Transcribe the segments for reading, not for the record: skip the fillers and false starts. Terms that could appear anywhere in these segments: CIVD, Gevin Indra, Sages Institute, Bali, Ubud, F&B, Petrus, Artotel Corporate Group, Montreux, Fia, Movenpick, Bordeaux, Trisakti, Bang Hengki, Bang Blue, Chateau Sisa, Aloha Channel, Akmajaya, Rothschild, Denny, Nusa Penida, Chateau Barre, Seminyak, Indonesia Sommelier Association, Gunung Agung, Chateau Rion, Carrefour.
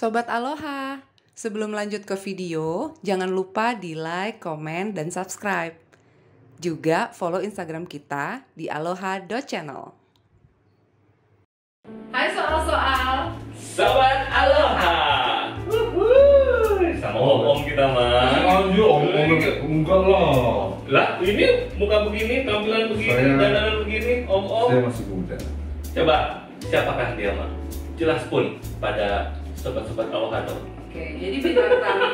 Sobat Aloha, sebelum lanjut ke video, jangan lupa di like, komen, dan subscribe. Juga follow Instagram kita di aloha.channel. Hai soal-soal Sobat Aloha. Sama om kita mah. Anjir, om enggak lah. Lah, ini muka begini, tampilan begini, dandanan begini, om. Saya masih muda. Coba, siapakah dia mah? Jelas pun pada sobat-sobat Aloha dong. Oke, jadi benar tadi.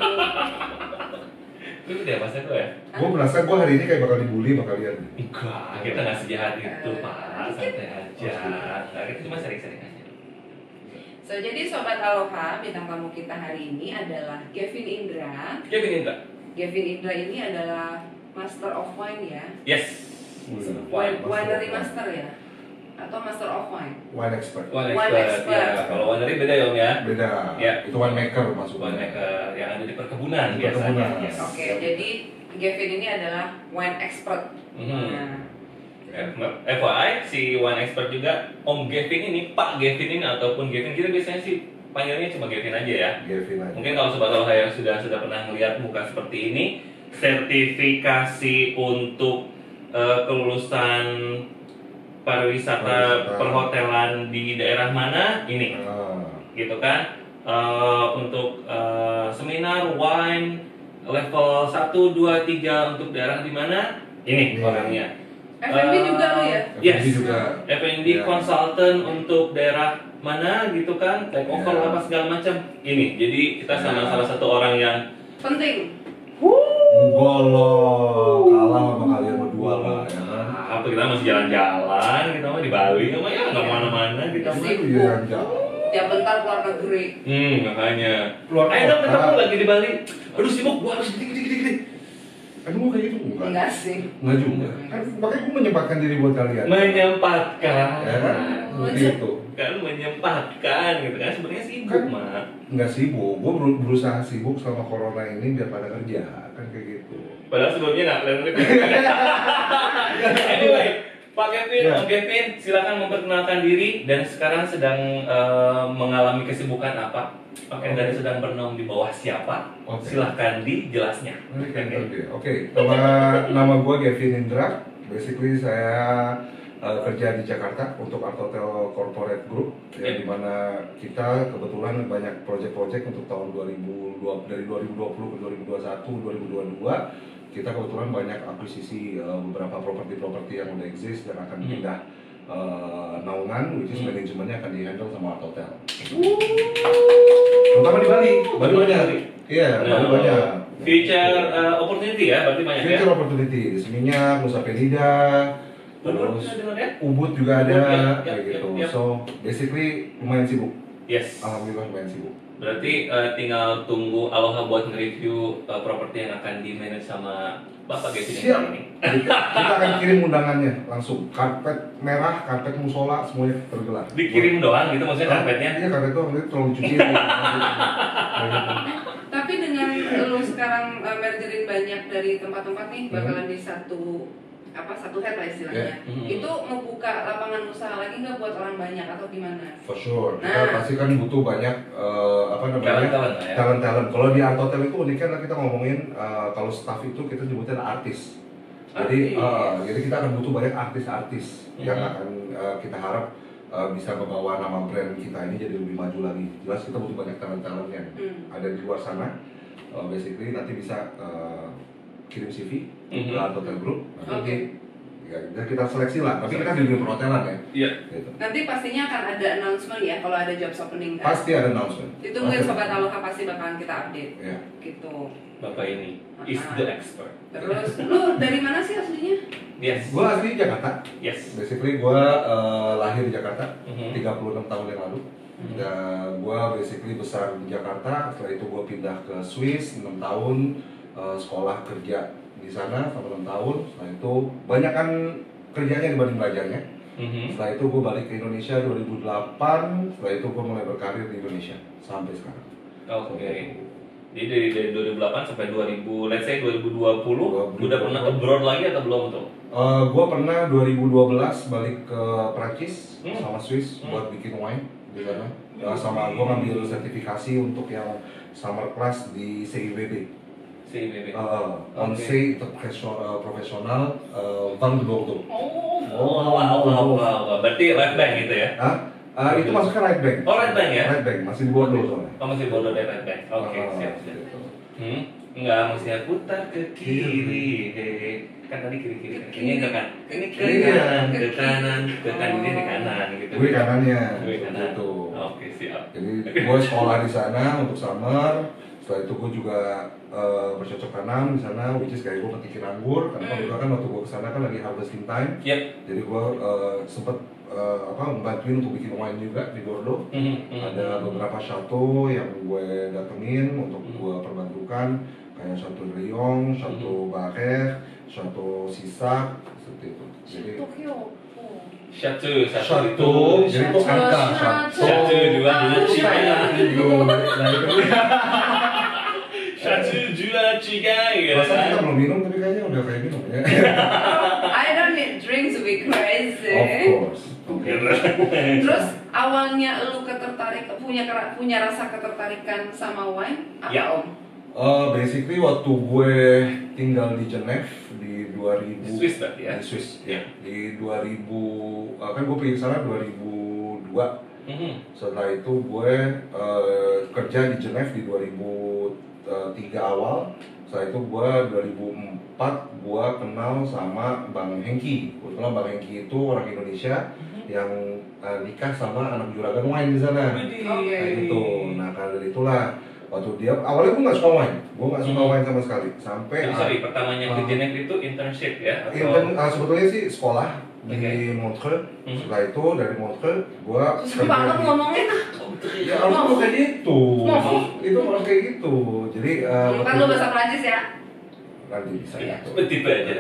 Itu dia masa itu ya? Gue merasa gue hari ini kayak bakal dibully sama kalian. Enggak, kita nggak sejahat itu, Pak. Santai aja. Nah, kita cuma sering-sering aja. Jadi Sobat Aloha, bintang tamu kita hari ini adalah Gevin Indra. Gevin Indra ini adalah Master of Wine ya? Yes. Winery Master ya? Atau Master of Wine? Wine Expert. Ya, kalau winery beda ya Om ya? Beda, ya. Itu winemaker maksudnya. Winemaker yang ada di perkebunan biasanya. Yes. Oke, jadi Gevin ini adalah Wine Expert. Nah, FYI, si Wine Expert juga Om Gevin ini, Pak Gevin ini ataupun Gevin, kita biasanya sih panggilnya cuma Gevin aja ya. Gevin aja. Mungkin kalau Sobat Aloha yang sudah pernah melihat muka seperti ini, sertifikasi untuk kelulusan pariwisata perhotelan di daerah mana ini, gitu kan? Untuk seminar wine level 1, 2, 3 untuk daerah di mana ini orangnya. F&B juga lo ya? Yes, F&B consultant untuk daerah mana gitu kan, take over apa segala macam. Ini, jadi kita sama salah satu orang yang penting. Enggak loh, kalah sama kalian berdua lah ya. Apa kita masih jalan-jalan, kita mah di Bali, cuma ya nggak kemana-mana kita mah. Tiap bentar keluar negeri. Makanya. Ayo dong ketemu lagi di Bali. Aduh sibuk, gua harus gini. Aduh, mau kayak gitu bukan? Enggak sih. Enggak juga. Kan makanya gue menyempatkan diri buat kalian. Menyempatkan. Gitu. Kan menyempatkan gitu kan, sebenarnya sibuk kan, mah. Enggak sibuk. Gue berusaha sibuk selama corona ini biar pada kerja kan kayak gitu. Padahal sebelumnya nggak pernah. Anyway, Pak Gevin, Om Gevin, silakan memperkenalkan diri dan sekarang sedang mengalami kesibukan apa? Dari sedang bernaung di bawah siapa? Silahkan dijelasnya. Nama gue Gevin Indra. Basically saya kerja di Jakarta untuk Artotel Corporate Group, yang dimana kita kebetulan banyak proyek-proyek untuk tahun 2020, dari 2020 ke 2021, 2022 kita kebetulan banyak akuisisi beberapa properti-properti yang udah exist dan akan pindah naungan, which is manajemennya akan dihandle sama Artotel. Terutama di Bali, banyak. Iya, banyak. Future opportunity ya, berarti banyak ya. Future opportunity, Seminyak, Nusa Penida, terus Ubud juga ada, kayak gitu. So basically lumayan sibuk. Yes. Alhamdulillah lumayan sibuk. Berarti tinggal tunggu Aloha buat nge-review properti yang akan di-manage sama Bapak Gevin ini. Kita akan kirim undangannya langsung. Karpet merah, karpet musola, semuanya tergelar. Dikirim doang gitu maksudnya karpetnya? Iya, karpet itu terlalu cuci. Tapi dengan lu sekarang mergerin banyak dari tempat-tempat nih, bakalan di satu head lah istilahnya. Itu membuka lapangan usaha lagi nggak buat orang banyak atau gimana? For sure, kita pasti kan butuh banyak talent. Kalau di Artotel itu uniknya kita ngomongin kalau staff itu kita nyebutnya artis. Jadi kita akan butuh banyak artis-artis yang akan kita harap bisa membawa nama brand kita ini jadi lebih maju lagi. Jelas kita butuh banyak talent-talent yang ada di luar sana. Basically nanti bisa kirim CV ke Artotel Group. Nanti kita seleksi lah, tapi kita di dunia perhotelan ya. Gitu. Nanti pastinya akan ada announcement ya kalau ada job opening kan? Pasti ada announcement. Itu mungkin Sobat Aloha pasti bakalan kita update. Gitu. Bapak ini is the expert. Terus lu dari mana sih aslinya? Gue asli Jakarta. Basically gue lahir di Jakarta 36 tahun yang lalu. Dan gue basically besar di Jakarta. Setelah itu gue pindah ke Swiss 6 tahun. Sekolah kerja di sana selama 6 tahun, setelah itu banyak kan kerjanya dibanding belajarnya. Setelah itu gue balik ke Indonesia 2008, setelah itu gue mulai berkarir di Indonesia sampai sekarang. Jadi dari 2008 sampai 2000, let's say 2020, udah pernah abroad lagi atau belum tuh? Gue pernah 2012 balik ke Prancis sama Swiss buat bikin wine. gitu kan. Sama gue ngambil sertifikasi untuk yang summer class di CIVD. Konsei profesional Bang Blue. Oh, berarti right bank gitu ya? Itu masuknya right bank. Oh, right bank ya? Right bank, masih di Bordeaux soalnya. Oh, masih Bordeaux dan right bank. Oke, siap. Gitu. Enggak, mesti putar ke kiri. Kan tadi kiri. Ini ke kanan, gitu. Gue kanannya. Gitu. Oke, siap. Jadi gue sekolah di sana untuk summer. Setelah itu gue juga bercocok tanam di sana, which is kayak gue petikin anggur karena juga kan waktu gue kesana kan lagi harvesting time. Jadi gue sempet membantuin untuk bikin wine juga di Bordeaux. Ada beberapa chateau yang gue datengin untuk gue perbantukan, kayak Chateau Rion, Chateau Barre, Chateau Sisa, seperti itu. Jadi Chateau, jadi itu angka Satu, dua, tiga gitu. Masa kita belum minum, tapi kayaknya udah kayak minum ya. I don't need drinks to be crazy. Of course. Terus awalnya lu punya rasa ketertarikan sama wine apa om? Basically waktu gue tinggal di Geneva di 2000 Swiss tadi ya? Di Swiss ya. Di 2000, kan gue pergi ke sana 2002. Setelah itu gue kerja di Geneva di 2003 awal. Setelah itu gue 2004 gue kenal sama Bang Hengki. Kebetulan Bang Hengki itu orang Indonesia yang nikah sama anak juragan wine di sana. Nah karena dari itulah waktu dia awalnya gue nggak suka wine, sama sekali. Sampai pertamanya ke Geneva itu internship ya? Sebetulnya sih sekolah di Montreux. Setelah itu dari Montreux gue banget ngomongnya ya aku kayak gitu itu orang kayak gitu. Jadi kan lu bahasa Perancis ya? Nanti bisa ya, tipe aja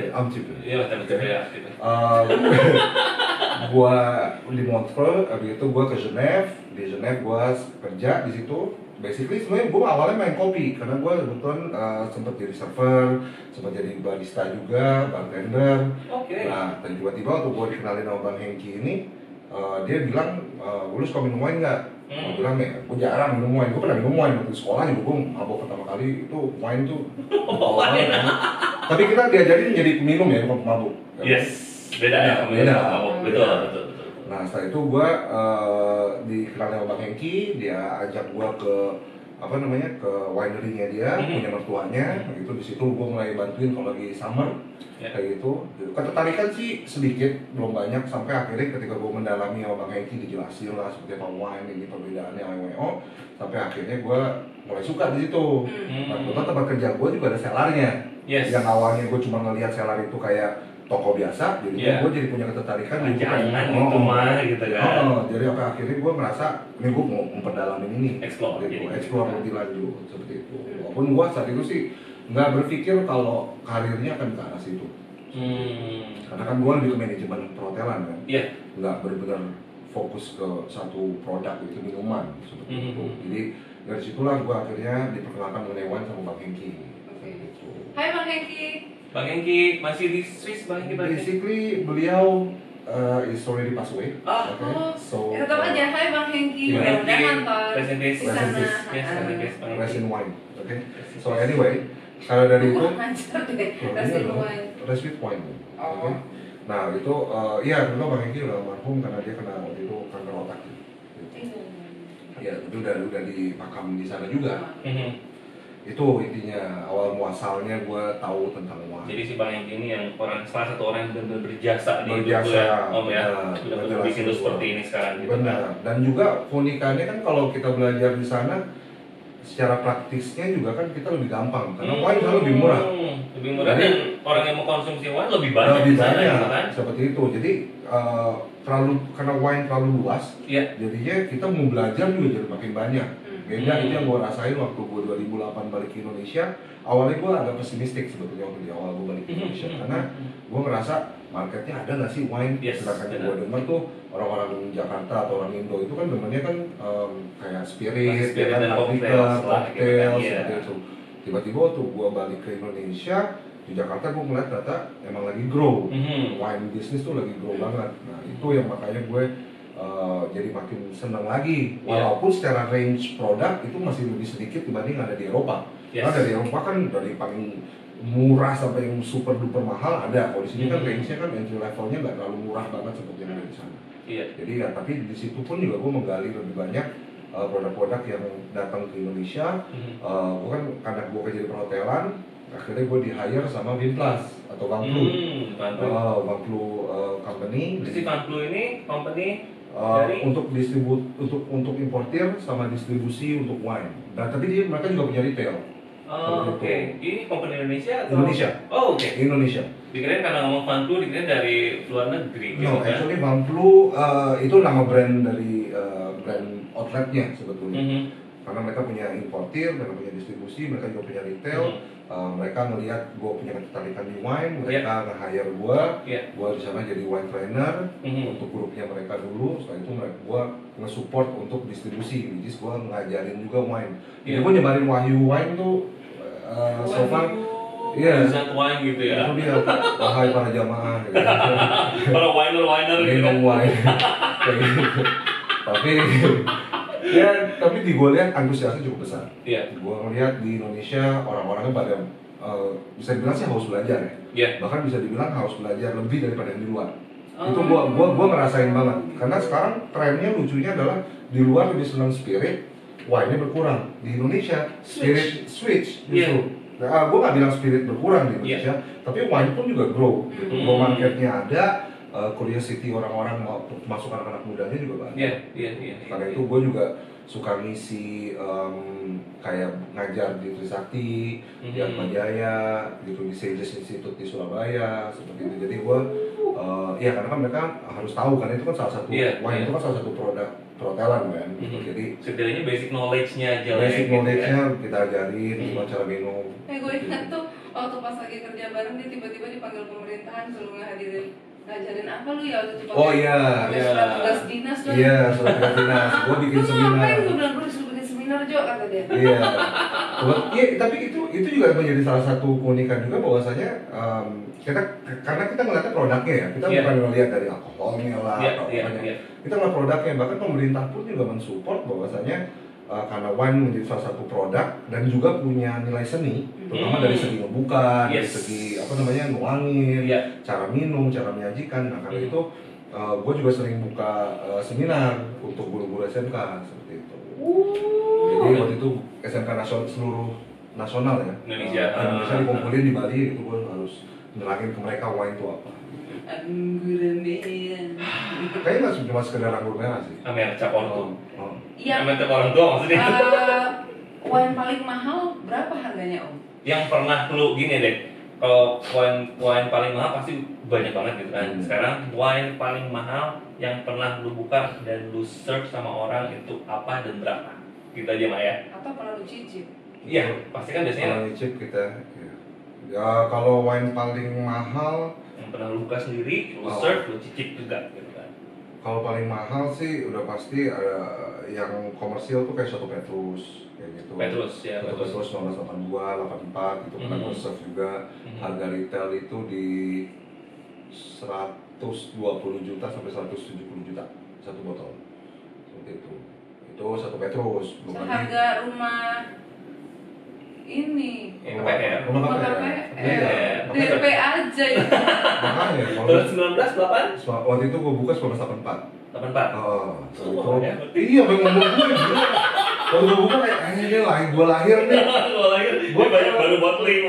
gue di Montreux, abis itu gue ke Geneva. Di Geneva gue kerja di situ. Basically sebenarnya gue awalnya main kopi karena gue kebetulan sempat jadi server, sempat jadi barista juga, bartender. Nah, dan tiba-tiba waktu gue dikenalin sama Bang Hengki ini, dia bilang, lu suka minum wine nggak? Gue bilang ya, gue jarang minum wine. Gue pernah minum wine waktu sekolah, gue mabok pertama kali itu wine tuh. Tapi kita diajarin jadi peminum ya, bukan pemabuk. Yes, beda ya peminum. Betul. Nah setelah itu gue dikenal sama Bang Hengki, dia ajak gue ke ke winery-nya dia, punya mertuanya. Itu di situ gue mulai bantuin kalau lagi summer kayak gitu. Ketertarikan sih sedikit, belum banyak, sampai akhirnya ketika gue mendalami sama Bang Hengki dijelasin lah seperti apa wine ini, perbedaannya sampai akhirnya gue mulai suka di situ. Nah, tempat kerja gue juga ada sellernya. Yang awalnya gue cuma ngelihat seller itu kayak toko biasa, jadi gue jadi punya ketertarikan jadi apa akhirnya gue merasa ini gue mau memperdalamin ini, explore lebih lanjut seperti itu. Walaupun gue saat itu sih nggak berpikir kalau karirnya akan ke arah situ, karena kan gue lebih ke manajemen perhotelan kan, nggak benar-benar fokus ke satu produk itu minuman seperti itu. Jadi dari situlah gue akhirnya diperkenalkan oleh Wan sama Bang Hengki. Hai Bang Hengki. Bang Hengki masih di Swiss, Bang Hengki. Basically beliau is already passed away. Tetap aja, hai Bang Hengki. Udah nonton. Rest in wine. So anyway, kalau dari itu rest with wine. Nah itu ya dulu Bang Hengki udah almarhum karena dia kena itu kanker otak. Ya itu udah dipakam di sana juga. Itu intinya awal muasalnya gue tahu tentang wine. Jadi si Bang Hengki ini yang salah satu orang yang benar-benar berjasa di hidup gue, om ya. Udah bikin seperti ini sekarang gitu. Benar. Dan juga keunikannya kan kalau kita belajar di sana secara praktisnya juga kan kita lebih gampang karena wine kan lebih murah. Lebih murah dan orang yang mau konsumsi wine lebih banyak di sana kan. Seperti itu. Jadi karena wine terlalu luas, jadinya kita mau belajar juga jadi makin banyak. Beda itu yang gue rasain waktu gue 2008 balik ke Indonesia. Awalnya gue agak pesimistik sebetulnya waktu di awal gue balik ke Indonesia karena gue ngerasa marketnya ada nggak sih wine? Sedangkan gue demen tuh orang-orang Jakarta atau orang Indo itu kan demennya kan kayak spirit, cocktail, seperti itu. Tiba-tiba waktu gue balik ke Indonesia di Jakarta gue ngeliat ternyata emang lagi grow, wine business tuh lagi grow banget. Nah itu yang makanya gue jadi makin seneng lagi, walaupun secara range produk itu masih lebih sedikit dibanding ada di Eropa. Karena dari Eropa kan dari paling murah sampai yang super duper mahal ada. Kalau di sini kan range-nya kan entry levelnya nggak terlalu murah banget seperti yang ada di sana. Jadi ya, tapi di situ pun juga gue menggali lebih banyak produk-produk yang datang ke Indonesia. Gue kan karena gue kerja di perhotelan, akhirnya gue di hire sama Binplas atau Bang Blue, Bang Blue Company. Jadi Bang Blue ini company untuk importir sama distribusi untuk wine. Dan tapi dia mereka juga punya retail. Oh, oke. Ini company Indonesia atau? Indonesia. Oh, oke. Indonesia. Dikirain karena ngomong Bang Blue, dikirain dari luar negeri. No, kan? Actually Bang Blue itu nama brand dari brand outletnya sebetulnya. Karena mereka punya importir, mereka punya distribusi, mereka juga punya retail. Mereka ngelihat gue punya ketertarikan di wine, mereka nge-hire gue. Gue di sana jadi wine trainer untuk grupnya mereka dulu. Setelah itu mereka gue nge-support untuk distribusi. Jadi gue ngajarin juga wine. Jadi gue nyebarin Wahyu Wine tuh sofa. Zat wine gitu ya. Itu dia, bahaya para jamaah. Para winer-winer gitu. Minum wine. Tapi ya, tapi di gue lihat antusiasnya cukup besar. Gue ngeliat di Indonesia orang-orangnya pada bisa dibilang sih haus belajar ya. Bahkan bisa dibilang haus belajar lebih daripada yang di luar. Itu gue ngerasain banget. Karena sekarang trennya lucunya adalah di luar lebih senang spirit, wine-nya berkurang. Di Indonesia spirit switch justru. Nah, gue nggak bilang spirit berkurang di Indonesia, tapi wine pun juga grow. Grow marketnya ada. Curiosity orang-orang mau masuk anak-anak mudanya juga banyak. Karena itu gue juga suka ngisi kayak ngajar di Trisakti, di Akmajaya, gitu, di Sages Institute di Surabaya, seperti itu. Jadi gue, ya karena kan mereka harus tahu, karena itu kan salah satu, wine itu kan salah satu produk perhotelan kan. Jadi sebenarnya basic knowledge-nya aja. Basic knowledge-nya kita ajarin, cuma cara minum. Gue ingat tuh waktu pas lagi kerja bareng dia tiba-tiba dipanggil pemerintahan suruh ngehadirin. Ngajarin apa lu ya waktu itu? Surat tugas dinas tuh. Surat tugas dinas. Gua bikin seminar. Ngapain gua bilang gua disuruh bikin seminar Jo kata dia. Tapi itu juga menjadi salah satu keunikan juga bahwasanya karena kita ngeliatnya produknya ya. Kita bukan ngeliat dari alkoholnya lah atau apanya. Kita ngeliat produknya, bahkan pemerintah pun juga mensupport bahwasanya karena wine menjadi salah satu produk dan juga punya nilai seni, terutama dari segi ngebuka, dari segi apa namanya nuangin, cara minum, cara menyajikan. Nah karena itu gue juga sering buka seminar untuk guru-guru SMK seperti itu. Jadi waktu itu SMK nasional seluruh nasional ya Indonesia, Indonesia dikumpulin di Bali, itu gue harus nerangin ke mereka wine itu apa. Anggur merah. Kayaknya nggak cuma sekedar anggur merah sih. Anggur cap ortu. Yang cap ortu maksudnya. Wine paling mahal berapa harganya Om? Yang pernah lu gini deh. Kalau wine paling mahal pasti banyak banget gitu kan. Sekarang wine paling mahal yang pernah lu buka dan lu search sama orang itu apa dan berapa? Gitu aja Maya. Atau pernah lu cicip? Iya, pasti kan biasanya. Pernah cicip kita. Ya kalau wine paling mahal yang pernah lu buka sendiri, lu serve, lu cicip juga gitu kan. Kalau paling mahal sih udah pasti ada yang komersial tuh kayak Chateau Petrus kayak gitu. Petrus 1982, 84 gitu kan gue serve juga. Harga retail itu di 120 juta sampai 170 juta satu botol. Seperti itu. Itu Chateau Petrus. Harga rumah ini rumah KPR DP aja ya. Makanya tahun 1984 waktu itu gue buka 1984. Iya memang gue kalau gue buka kayak ini lahir gue lahir nih gue banyak baru bottling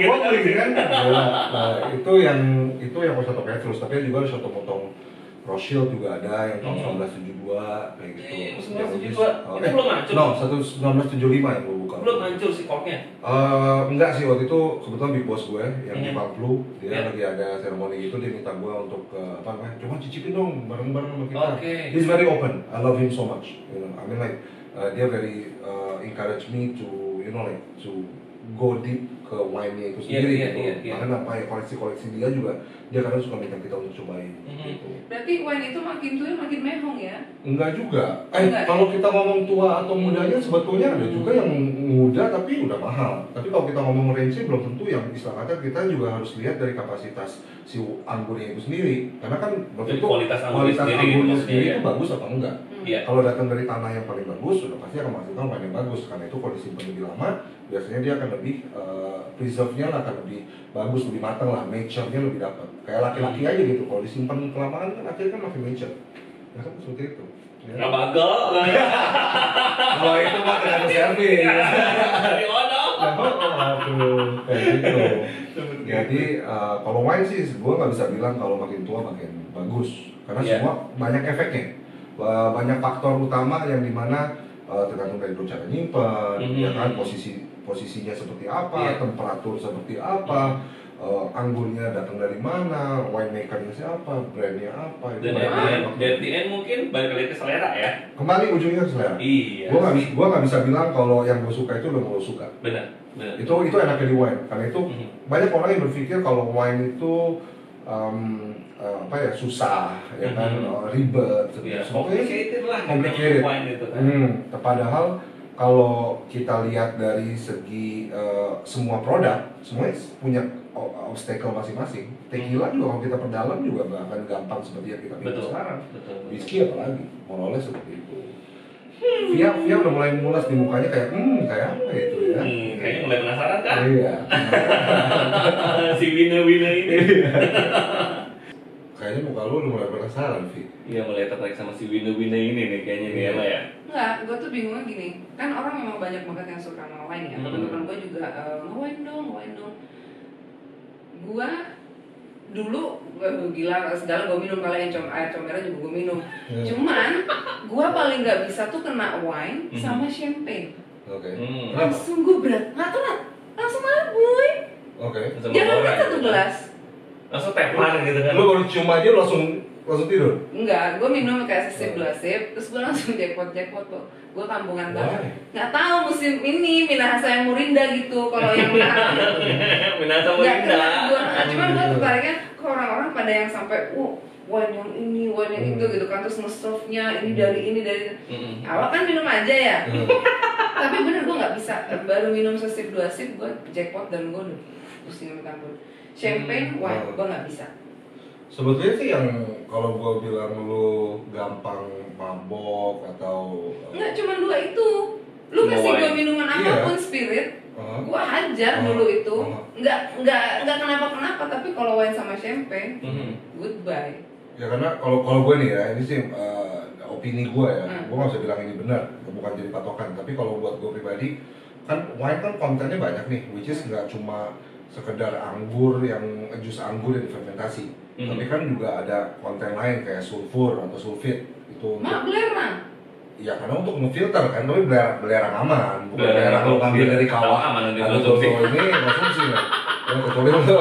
kan. Nah itu yang Chateau Petrus, tapi juga ada satu potong Rothschild juga ada yang tahun 1972 kayak gitu. 1972 itu belum hancur. No, 1975 yang gue buka. Belum hancur si korknya? Enggak sih, waktu itu kebetulan big boss gue yang di Bang Blue, dia lagi ada seremoni gitu, dia minta gue untuk apa namanya? Coba cicipin dong bareng-bareng sama kita. He's very open. I love him so much. You know, I mean like dia very encourage me to you know like to go deep ke wine-nya itu sendiri gitu. Karena apa ya, koleksi-koleksi dia juga, dia kadang suka minta kita untuk cobain. Gitu. Berarti wine itu makin tua makin mehong ya? Enggak juga. Kalau kita ngomong tua atau mudanya, sebetulnya ada juga yang muda tapi udah mahal. Tapi kalau kita ngomong range belum tentu yang istilahnya, kita juga harus lihat dari kapasitas si anggurnya itu sendiri. Karena kan berarti kualitas anggurnya sendiri itu bagus apa enggak? Kalau datang dari tanah yang paling bagus, sudah pasti akan menghasilkan wine yang bagus. Karena itu kalau disimpan lebih lama, biasanya dia akan lebih preserve-nya akan lebih bagus, lebih matang lah, mature-nya lebih dapat. Kayak laki-laki aja gitu, kalau disimpan kelamaan kan akhirnya kan makin mature. Ya kan seperti itu. Nggak bagel. Kalau itu mah tergantung servis. Jadi kalau wine sih, gue nggak bisa bilang kalau makin tua makin bagus. Karena semua banyak efeknya. Banyak faktor utama yang dimana tergantung dari cara nyimpan, ya kan, posisinya seperti apa, temperatur seperti apa, anggurnya datang dari mana, winemakernya siapa, brandnya apa. Dan at the end mungkin balik lagi ke selera ya. Kembali ujungnya ke selera. Iya. Gua nggak bisa bilang kalau yang gua suka itu udah gua suka. Benar. Benar. Itu enaknya di wine. Karena itu banyak orang yang berpikir kalau wine itu susah, ya kan, ribet, complicated lah, padahal kalau kita lihat dari segi semua produk, semuanya punya obstacle masing-masing. Tequila juga kalau kita perdalam juga nggak akan gampang seperti yang kita bikin sekarang. Whisky apalagi, monoles seperti itu. Fia udah mulai mulas di mukanya kayak, kayak apa gitu ya? Kayaknya mulai penasaran kan? Iya. Si winner ini. Kayaknya muka lu udah mulai penasaran, Fi. Iya, mulai tertarik sama si winner ini nih kayaknya nih, Ella ya? Enggak, gue tuh bingungnya gini. Kan orang memang banyak banget yang suka nge-wine ya. Temen-temen gue juga nge-wine dong. Gue dulu gue gila segala, gue minum kali air comberan juga gue minum. Cuman gue paling nggak bisa tuh kena wine sama champagne. Langsung gue berat, nggak tuh langsung mabui. Jangan kan satu gelas. Langsung tepar gitu kan? Lu baru cium aja langsung tidur? Enggak, gue minum kayak sesip-belasip, terus gue langsung jackpot tuh. Gue kampungan banget. Nggak tahu musim ini Minahasa yang Murinda gitu, kalau yang Minahasa Murinda. Cuman gue tertariknya ke orang-orang pada yang sampai wine yang ini, wine yang itu gitu kan, terus nge-serve-nya ini dari awal kan minum aja ya. Tapi bener gue nggak bisa, baru minum sesip dua sip gue jackpot dan gue pusing kampung. Champagne wine gue nggak bisa. Sebetulnya sih yang kalau gue bilang lu gampang mabok atau nggak cuma dua itu, lu kasih gue minuman apapun spirit. Gua hajar dulu itu, nggak kenapa-kenapa, tapi kalau wine sama champagne, goodbye. Ya karena kalau gue nih ya, ini sih opini gue ya, gue nggak usah bilang ini benar, bukan jadi patokan. Tapi kalau buat gue pribadi, kan wine kan kontennya banyak nih, which is nggak cuma sekedar anggur yang jus anggur yang fermentasi, tapi kan juga ada konten lain kayak sulfur atau sulfit itu. Mak belerang. Ya karena untuk ngefilter kan, tapi belerang aman, bukan belerang lo ngambil dari kawah atau contoh ini konsumsi ya. Kecuali itu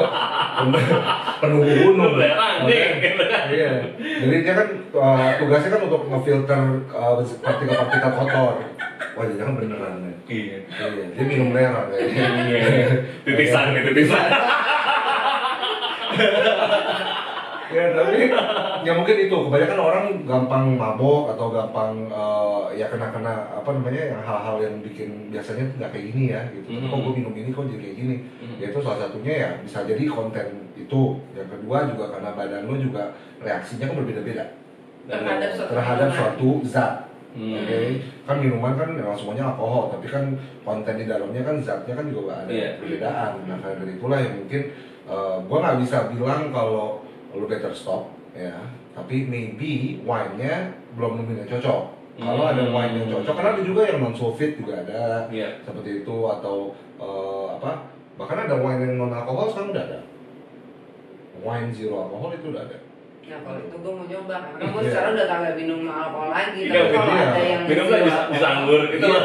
penunggu gunung belerang nih. Iya, jadi dia kan tugasnya kan untuk ngefilter partikel-partikel kotor. Wah jangan beneran ya. Iya. Dia minum belerang ya. Titisan. Ya tapi ya mungkin itu kebanyakan orang gampang mabok atau gampang ya kena apa namanya yang hal-hal yang bikin biasanya nggak kayak gini ya gitu. Kok gue minum ini kok jadi kayak gini. Yaitu salah satunya ya bisa jadi konten itu. Yang kedua juga karena badan lo juga reaksinya kan berbeda-beda terhadap suatu zat. Kan minuman kan memang semuanya alkohol, tapi kan konten di dalamnya kan zatnya kan juga ada perbedaan. Nah karena dari itulah yang mungkin gue nggak bisa bilang kalau lu better stop ya, tapi maybe wine-nya belum nemuin yang cocok. Kalau ada wine yang cocok, karena ada juga yang non sulfit juga ada seperti itu, atau bahkan ada wine yang non alkohol sekarang udah ada, wine zero alkohol itu udah ada. Nah kalau itu gue mau coba, karena gue sekarang udah kagak minum alkohol lagi, tapi kalau ada yang minum lagi disanggur itu ya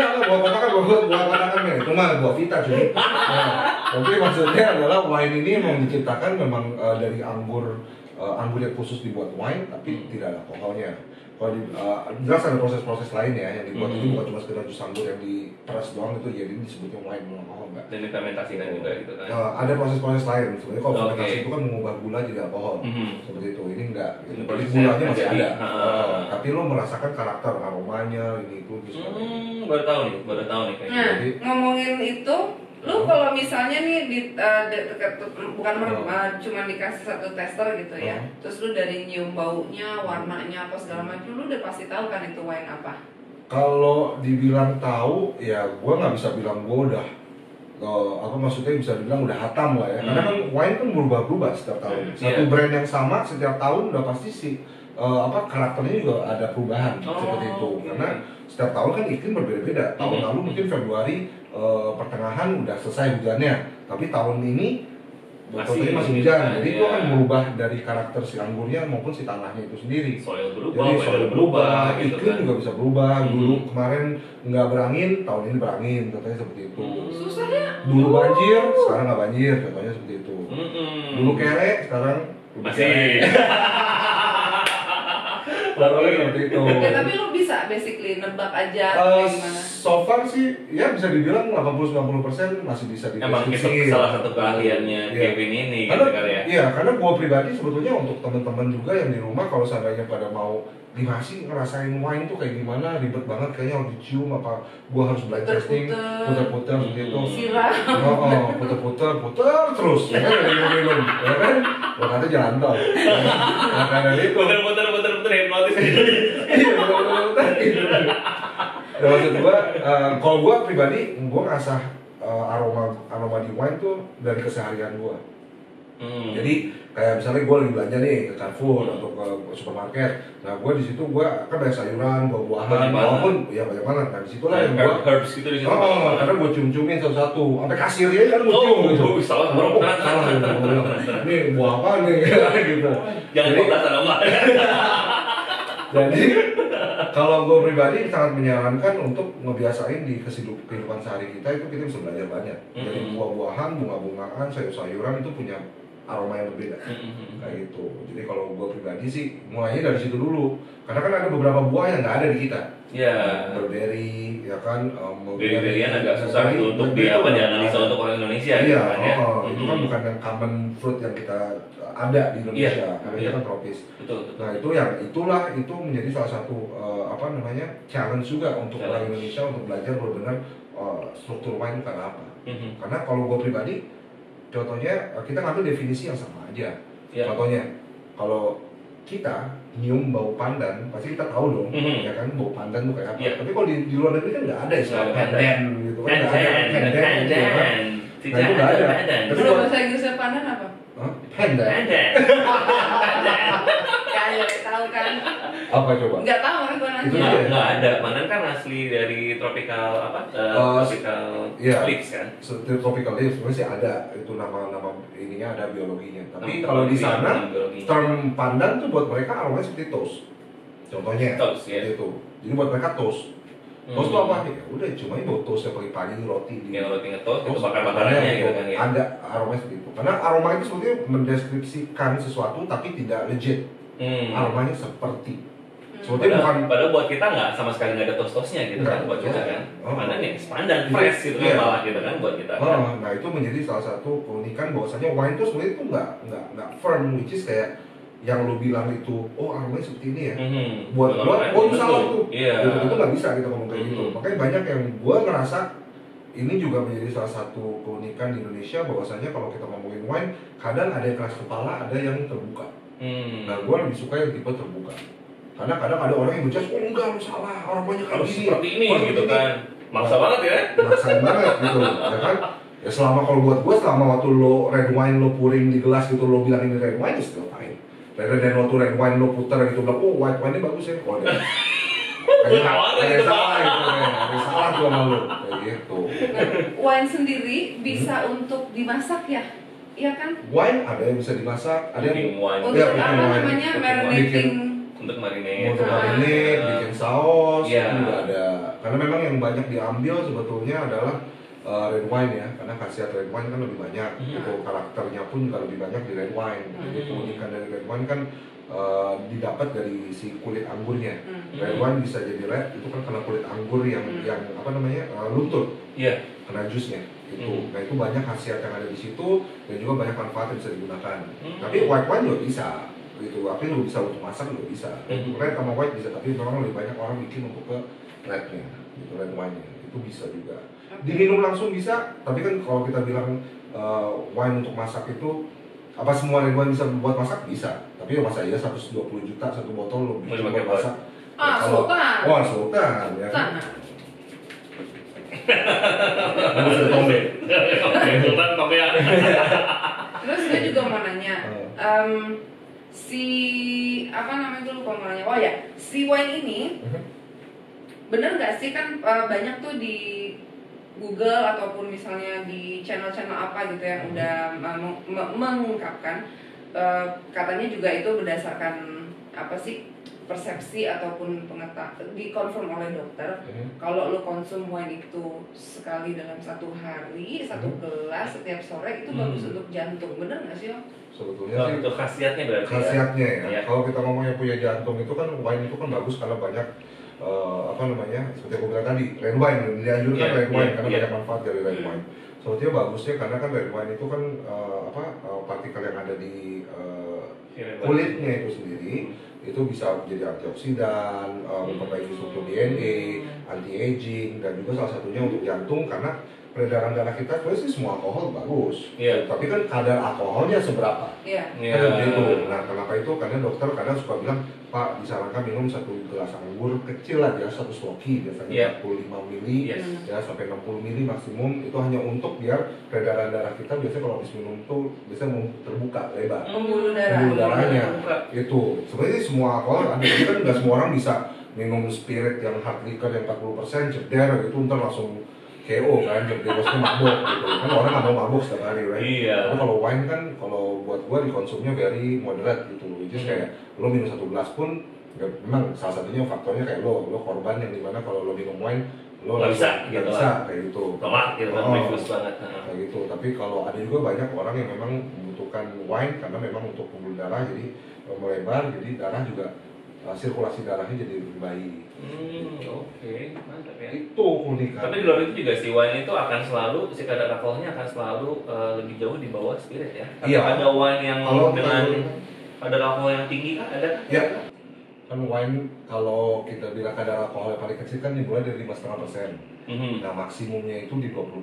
gua katakan itu mah gua Vita cuy. Tapi maksudnya adalah wine ini memang diciptakan memang dari anggur yang khusus dibuat wine, tapi tidak ada alkoholnya. Jelas ada proses-proses lain ya yang dibuat itu bukan cuma sekedar jus anggur yang di press doang itu jadi disebutnya wine non-alkohol enggak. Dan fermentasikan juga gitu kan? Ada proses-proses lain sebenarnya kalau fermentasi itu kan mengubah gula jadi alkohol seperti itu, ini enggak. Ini jadi gulanya masih ada, tapi lo merasakan karakter aromanya ini itu. Baru tahu nih kayak gitu. Jadi, ngomongin itu, lu kalau misalnya nih di cuma dikasih satu tester gitu ya, terus lu dari nyium baunya, warnanya apa segala macam, lu udah pasti tahu kan itu wine apa? Kalau dibilang tahu, ya gua nggak bisa bilang gua udah bisa dibilang udah hatam lah ya, karena kan wine kan berubah-ubah setiap tahun. Satu brand yang sama setiap tahun udah pasti sih karakternya juga ada perubahan seperti itu, karena setiap tahun kan iklim berbeda-beda. Tahun lalu mungkin Februari pertengahan udah selesai hujannya, tapi tahun ini botolnya masih hujan, jadi itu kan berubah dari karakter si anggurnya maupun si tanahnya itu sendiri. Soil berubah, jadi soil berubah, iklim juga bisa berubah. Dulu kemarin nggak berangin, tahun ini berangin, contohnya seperti itu. Susahnya dulu banjir, sekarang nggak banjir, contohnya seperti itu. Dulu kere, sekarang masih gitu. Ya, tapi lu bisa basically nebak aja gimana? So far sih ya bisa dibilang 80-90% masih bisa dideskripsikan. Salah satu keahliannya Gevin ini gitu kali ya. Iya, karena gua pribadi sebetulnya untuk teman-teman juga yang di rumah kalau seandainya pada mau dimasi ngerasain wine tuh kayak gimana, ribet banget kayaknya harus dicium apa gua harus blind tasting, puter-puter gitu. Puter terus. Ya kan minum-minum. Ya kan? Waktu jalan tol. Makanya itu puter-puter hipnotis gitu. Iya, puter-puter. Dan maksud gua, kalau gua pribadi, gua ngasah aroma di wine tuh dari keseharian gua. Jadi kayak misalnya gue lagi belanja nih ke Carrefour atau ke supermarket, nah gue di situ gue kan banyak sayuran, buah-buahan, maupun ya banyak banget. Nah di situ lah yang gue herbs gitu di situ. Karena gue cium-ciumin satu-satu, sampai kasirnya kan gue cium gitu. Salah, ini buah apa nih gitu. Jangan berasa nama. Jadi kalau gue pribadi sangat menyarankan untuk ngebiasain di kehidupan sehari kita itu kita bisa belajar banyak. Jadi buah-buahan, bunga-bungaan, sayur-sayuran itu punya aroma yang berbeda kayak gitu. Jadi kalau gue pribadi sih mulainya dari situ dulu, karena kan ada beberapa buah yang nggak ada di kita. Iya. Blueberry, ya kan. Blueberryan agak susah untuk dianalisa untuk orang Indonesia. Iya. Itu kan bukan yang common fruit yang kita ada di Indonesia, karena itu kan tropis. Betul. Nah itulah menjadi salah satu challenge juga untuk orang Indonesia untuk belajar benar-benar struktur wine karena apa. Karena kalau gue pribadi contohnya, kita ngambil definisi yang sama aja. Contohnya, kalau kita nyium bau pandan, pasti kita tahu dong, ya kan, bau pandan tuh kayak apa. Tapi kalau di luar negeri kan nggak ada istilah pandan gitu kan, nggak ada pandan. Nah itu nggak ada. Tapi kalau bahasa Inggrisnya pandan apa? Pandan. Kayak tahu kan? Apa coba? Nggak tahu kan gua nanya. Nggak ada. Pandan kan asli dari tropical tropical leaves kan? Tropical leaves masih ada itu nama-nama ininya, ada biologinya. Tapi kalau di sana term pandan tuh buat mereka aromanya seperti toast. Contohnya itu. Jadi buat mereka toast. Toast itu apa? Ya udah cuma ini bau toast yang pagi-pagi roti. Yang roti ngetos, itu bakar-bakarannya gitu kan ya. Ada aromanya seperti itu. Karena aroma itu sebetulnya mendeskripsikan sesuatu tapi tidak legit. Aromanya seperti padahal buat kita nggak sama sekali nggak ada tos-tosnya gitu kan buat kita kan pandan fresh gitu kan malah gitu kan buat kita kan. Nah itu menjadi salah satu keunikan bahwasannya wine itu sebenarnya itu nggak firm, which is kayak yang lo bilang itu aromanya seperti ini ya buat gua salah tuh itu nggak bisa kita ngomong kayak gitu. Makanya banyak yang gua ngerasa ini juga menjadi salah satu keunikan di Indonesia bahwasannya kalau kita ngomongin wine kadang ada yang keras kepala, ada yang terbuka. Nah gue lebih suka yang tipe terbuka karena kadang ada orang yang bercas, enggak harus salah, aromanya kayak gini seperti ini gitu kan, maksa banget ya, maksain banget gitu ya kan. Ya selama kalau buat gue, selama waktu lo red wine lo puring di gelas gitu lo bilang ini red wine, itu fine. Dan waktu red wine lo puter gitu bilang white wine ini bagus ya, kayaknya salah gitu kan, salah gue malu kayak gitu. Wine sendiri bisa untuk dimasak ya? Iya kan? Wine ada yang bisa dimasak, ada yang untuk apa namanya marinating, bikin saus, juga ada. Karena memang yang banyak diambil sebetulnya adalah red wine ya, karena khasiat red wine kan lebih banyak, gitu. Karakternya pun lebih banyak di red wine. Jadi keunikan dari red wine kan didapat dari si kulit anggurnya. Red wine bisa jadi red itu kan karena kulit anggur yang apa namanya luntur, karena jusnya itu. Nah itu banyak khasiat yang ada di situ dan juga banyak manfaat yang bisa digunakan. Tapi white wine juga bisa. Gitu, tapi lu bisa untuk masak lu bisa. Red sama white bisa, tapi memang lebih banyak orang bikin untuk ke rednya, gitu, red wine-nya itu bisa juga. Diminum langsung bisa, tapi kan kalau kita bilang wine untuk masak itu apa semua red wine bisa buat masak? Bisa, tapi ya masa iya 120 juta satu botol lo bikin buat masak. Ah, sultan. Wah, sultan ya. Sultan toke ya. Terus dia juga mau nanya, si apa namanya itu lupa namanya. Oh ya, si wine ini bener nggak sih kan banyak tuh di Google ataupun misalnya di channel-channel apa gitu yang udah mengungkapkan katanya juga itu berdasarkan apa sih persepsi ataupun pengetahuan dikonfirm oleh dokter kalau lo konsum wine itu sekali dalam satu hari satu gelas setiap sore itu bagus untuk jantung, bener nggak sih? Sebetulnya sih, untuk khasiatnya berarti khasiatnya ya, ya. Kalau kita ngomongnya punya jantung itu kan wine itu kan bagus karena banyak apa namanya seperti aku bilang tadi red wine dianjurkan red wine karena banyak manfaat dari red wine. Sebetulnya bagusnya karena kan red wine itu kan partikel yang ada di kulitnya itu sendiri itu bisa jadi antioksidan, memperbaiki struktur DNA, anti aging dan juga salah satunya untuk jantung karena peredaran darah kita itu sih semua alkohol bagus, tapi kan kadar alkoholnya seberapa? Nah kenapa itu? Karena dokter kadang suka bilang, Pak disarankan minum satu gelas anggur kecil aja, satu sloki biasanya 45 mili ya sampai 60 mili maksimum. Itu hanya untuk biar peredaran darah kita biasanya kalau habis minum tuh biasanya terbuka lebar, pembuluh darahnya itu. Sebenarnya semua alkohol ada, kan nggak semua orang bisa minum spirit yang hard liquor yang 40% ceder itu ntar langsung KO kan, jadi bosnya mabok gitu. Kan orang nggak mau mabok setiap hari, right? Tapi kalau wine kan, kalau buat gua dikonsumnya very moderate gitu. Jadi kayak lo minum satu gelas pun, ya, memang salah satunya faktornya kayak lo korban yang dimana kalau lo minum wine lo nggak bisa kayak gitu. Tolak gitu, refuse banget. Kayak gitu. Tapi kalau ada juga banyak orang yang memang membutuhkan wine karena memang untuk pembuluh darah jadi melebar, jadi darah juga sirkulasi darahnya jadi lebih baik. Oke, mantap ya. Itu keunikan. Tapi di luar itu juga si wine itu akan selalu, si kadar alkoholnya akan selalu lebih jauh di bawah spirit ya. Ada wine yang kalau dengan kadar alkohol yang tinggi kan ada? Iya. Kan wine kalau kita bilang kadar alkohol yang paling kecil kan dimulai dari 5,5%. Nah maksimumnya itu di 20%.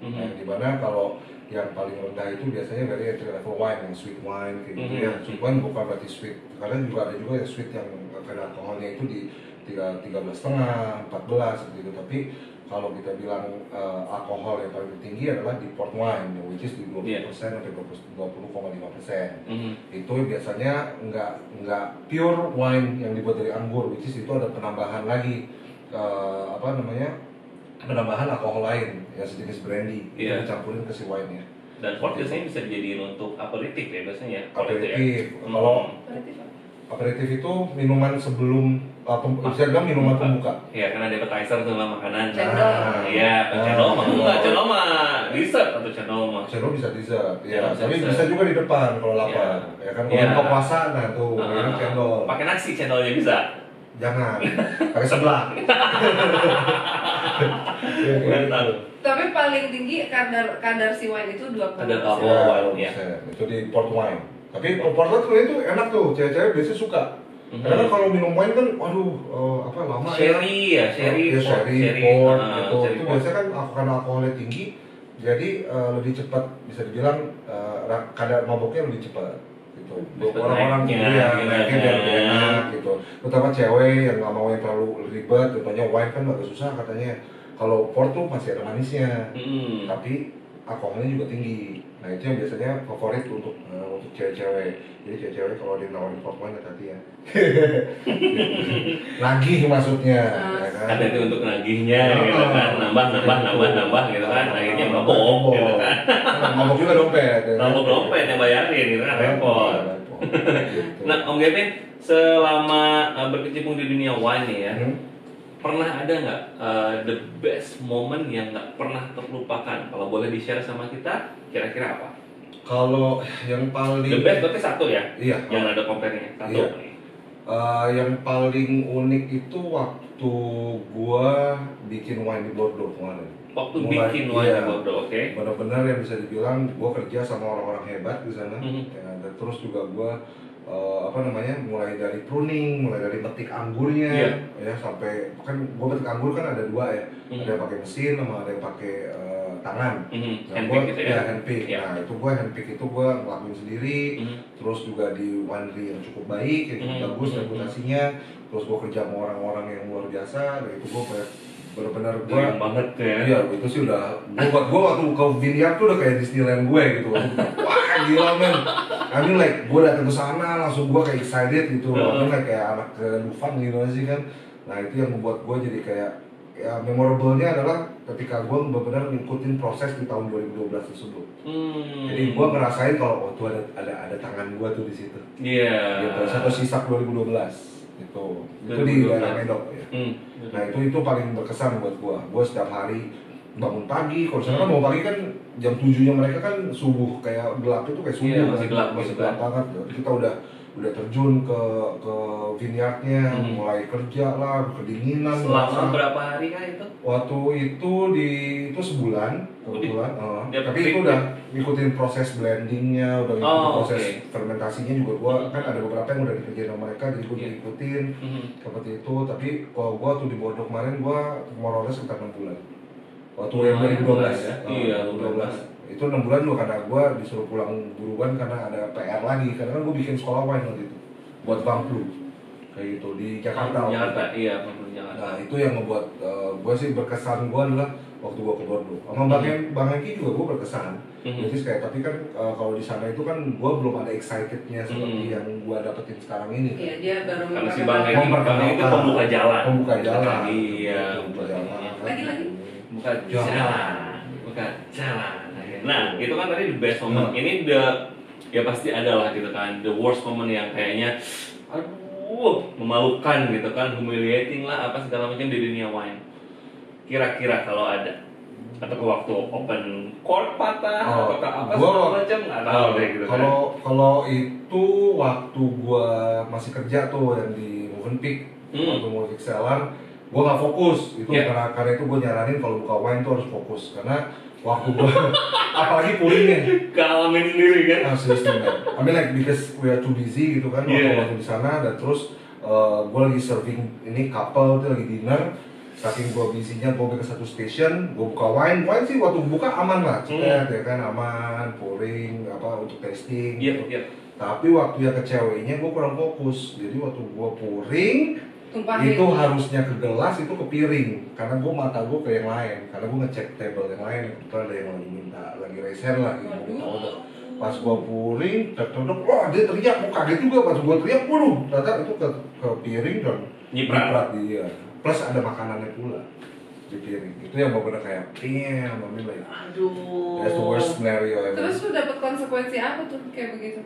Nah, dimana kalau yang paling rendah itu biasanya dari entry level wine, yang sweet wine kayak gitu ya. Sweet wine bukan berarti sweet, kadang juga ada juga yang sweet yang kadar alkoholnya itu di 13,5, 14 seperti itu. Tapi kalau kita bilang alkohol yang paling tinggi adalah di port wine, which is di 20% atau 20,5%. Itu biasanya nggak pure wine yang dibuat dari anggur, which is itu ada penambahan lagi apa namanya penambahan alkohol lain yang sejenis brandy itu dicampurin ke si wine-nya. Dan port biasanya bisa dijadiin untuk aperitif ya biasanya. Aperitif. Kalau aperitif itu minuman sebelum bisa bilang minuman pembuka. Iya, karena ada appetizer sama makanan. Cendol. Iya, cendol mah enggak, cendol mah dessert atau cendol mah. Cendol bisa dessert. Iya, tapi bisa juga di depan kalau lapar. Ya kan kalau buka puasa nah tuh minum cendol. Pakai nasi cendolnya bisa. Jangan pakai sebelah. Tapi paling tinggi kadar si wine itu 20%. Kadar alkohol wine ya. Itu di port wine. Tapi port wine itu enak tuh, cewek-cewek biasanya suka. Karena kalau minum wine kan, waduh, apa lama sherry ya, sherry port gitu. Itu biasanya kan karena alkoholnya tinggi, jadi lebih cepat bisa dibilang kadar maboknya lebih cepat. Gitu. Orang-orang naiknya biar enak gitu. Terutama cewek yang nggak mau yang terlalu ribet, contohnya wine kan agak susah katanya. Kalau port tuh masih ada manisnya, tapi alkoholnya juga tinggi. Nah itu yang biasanya favorit untuk cewek-cewek. Jadi cewek-cewek kalau dia nawarin port wine hati-hati ya. Nagih maksudnya. Hati-hati untuk nagihnya, gitu kan. Nambah gitu kan. Akhirnya mabok, gitu kan. Mabok juga dompet, mabok dompet yang bayarin gitu kan, repot. Nah Om Gevin, selama berkecimpung di dunia wine ya, Pernah ada nggak the best moment yang nggak pernah terlupakan? Kalau boleh di-share sama kita, kira-kira apa? Kalau yang paling... The best berarti satu ya? Iya. Yang ada compare-nya, satu. Iya. Yang paling unik itu waktu gua bikin wine di Bordeaux kemarin. Waktu bikin wine di Bordeaux, oke. Benar-benar yang bisa dibilang gua kerja sama orang-orang hebat di sana. Ya, dan terus juga gua... mulai dari pruning, mulai dari petik anggurnya, ya sampai kan gue petik anggur kan ada dua ya, ada yang pakai mesin sama ada yang pakai tangan. Handpick. Nah itu gue handpick itu gue ngelakuin sendiri, terus juga di winery yang cukup baik, yang bagus reputasinya, terus gue kerja sama orang-orang yang luar biasa, dan itu gue benar-benar gue banget ya. Iya itu sih udah buat gue waktu buka vineyard tuh udah kayak Disneyland gue gitu. Wah gila men. I mean like, gue datang ke sana langsung gue kayak excited gitu, kayak anak ke Dufan gitu sih kan. Nah itu yang membuat gue jadi kayak, ya memorable-nya adalah ketika gue benar-benar ngikutin proses di tahun 2012 tersebut. Jadi gue ngerasain kalau waktu ada tangan gue tuh di situ. Iya. Gitu, Chateau Sisa 2012 gitu. Itu di daerah Medok ya. Nah itu paling berkesan buat gue. Gue setiap hari bangun pagi, kalau misalnya mau pagi kan jam 7-nya mereka kan subuh, kayak gelap itu kayak subuh, masih gelap banget. Kita udah terjun ke vineyardnya, mulai kerja lah, kedinginan. Selama berapa hari kan itu? Waktu itu sebulan, kebetulan. Tapi itu udah ngikutin proses blendingnya, udah ngikutin proses fermentasinya juga. Gua kan ada beberapa yang udah dikerjain sama mereka, jadi gue ngikutin seperti itu. Tapi kalau gue tuh di Bordeaux kemarin, gue moralnya sekitar 6 bulan. Waktu yang 2012 ya? Iya, 2012. Itu 6 bulan juga karena gue disuruh pulang buruan karena ada PR lagi. Karena kan gue bikin sekolah wine waktu itu buat Bang Blue, kayak gitu, di Jakarta. Jakarta. Nah, itu yang membuat gue sih berkesan gue adalah waktu gue ke Bordeaux. Sama Bang Hengki juga gue berkesan. Jadi kayak, tapi kan kalau di sana itu kan gue belum ada excitednya seperti yang gue dapetin sekarang ini. Iya, kan? Dia baru memperkenalkan. Itu pembuka jalan. Iya, pembuka jalan. Lagi-lagi. Bukan jalan. Nah, itu kan tadi the best moment. Ini ya pasti adalah gitu kan. The worst moment yang kayaknya memalukan gitu kan, humiliating lah apa segala macam di dunia wine. Kira-kira kalau ada atau ke waktu open court patah atau apa segala macam nggak tahu deh gitu. Kalau itu waktu gua masih kerja tuh yang di Movenpick, waktu mau fix seller. Gue gak fokus, itu karena itu gue nyaranin kalau buka wine tuh harus fokus. Karena waktu gue, apalagi pulingnya kealamin sendiri kan? I mean like, because we are too busy gitu kan, waktu di sana. Dan terus gue lagi serving ini couple, itu lagi dinner. Saking gue busynya, gue ke satu station, gue buka wine sih waktu buka aman lah. Cepat ya kan, aman, pouring, apa, untuk tasting gitu. Tapi waktu yang ke ceweknya gue kurang fokus. Jadi waktu gue pouring, tumpahin. Itu harusnya ke gelas, itu ke piring. Karena gue mata gue ke yang lain. Karena gue ngecek table yang lain, itu ada yang lagi minta, lagi raise hand lagi mau minta order. Pas gue puring, tertutup, wah dia teriak, gue kaget juga pas gue teriak, waduh, datang itu ke piring dan nyiprat dia. Plus ada makanannya pula di piring. Itu yang bener-bener kayak, aduh. That's the worst scenario ever. Terus lu dapet konsekuensi apa tuh kayak begitu?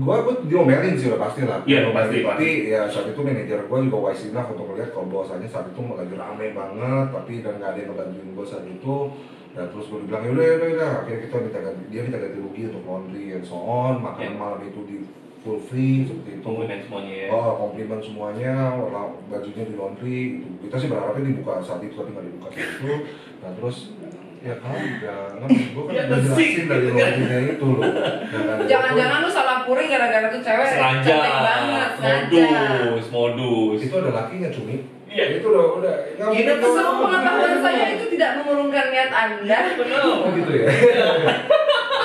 Gue diomelin sih udah pasti lah. Iya, pasti. Tapi ya saat itu manajer gue juga wise enough untuk melihat kalau bahwasannya saat itu lagi rame banget, tapi dan nggak ada yang ngebantuin gue saat itu. Dan terus gue bilang yaudah, akhirnya kita minta ganti rugi untuk laundry and so on. Makanan malam itu di full free seperti itu. Komplimen semuanya ya? Oh, komplimen semuanya, bajunya di laundry gitu. Kita sih berharapnya dibuka saat itu, tapi nggak dibuka saat itu. Nah terus, ya kan gue kan udah jelasin dari laundrynya itu loh. Jangan-jangan lu salah puring gara-gara tuh cewek cantik banget. Modus. Itu ada lakinya cumi. Iya, itu udah. Itu semua pengetahuan saya itu tidak mengurungkan niat Anda. Benar. Gitu ya?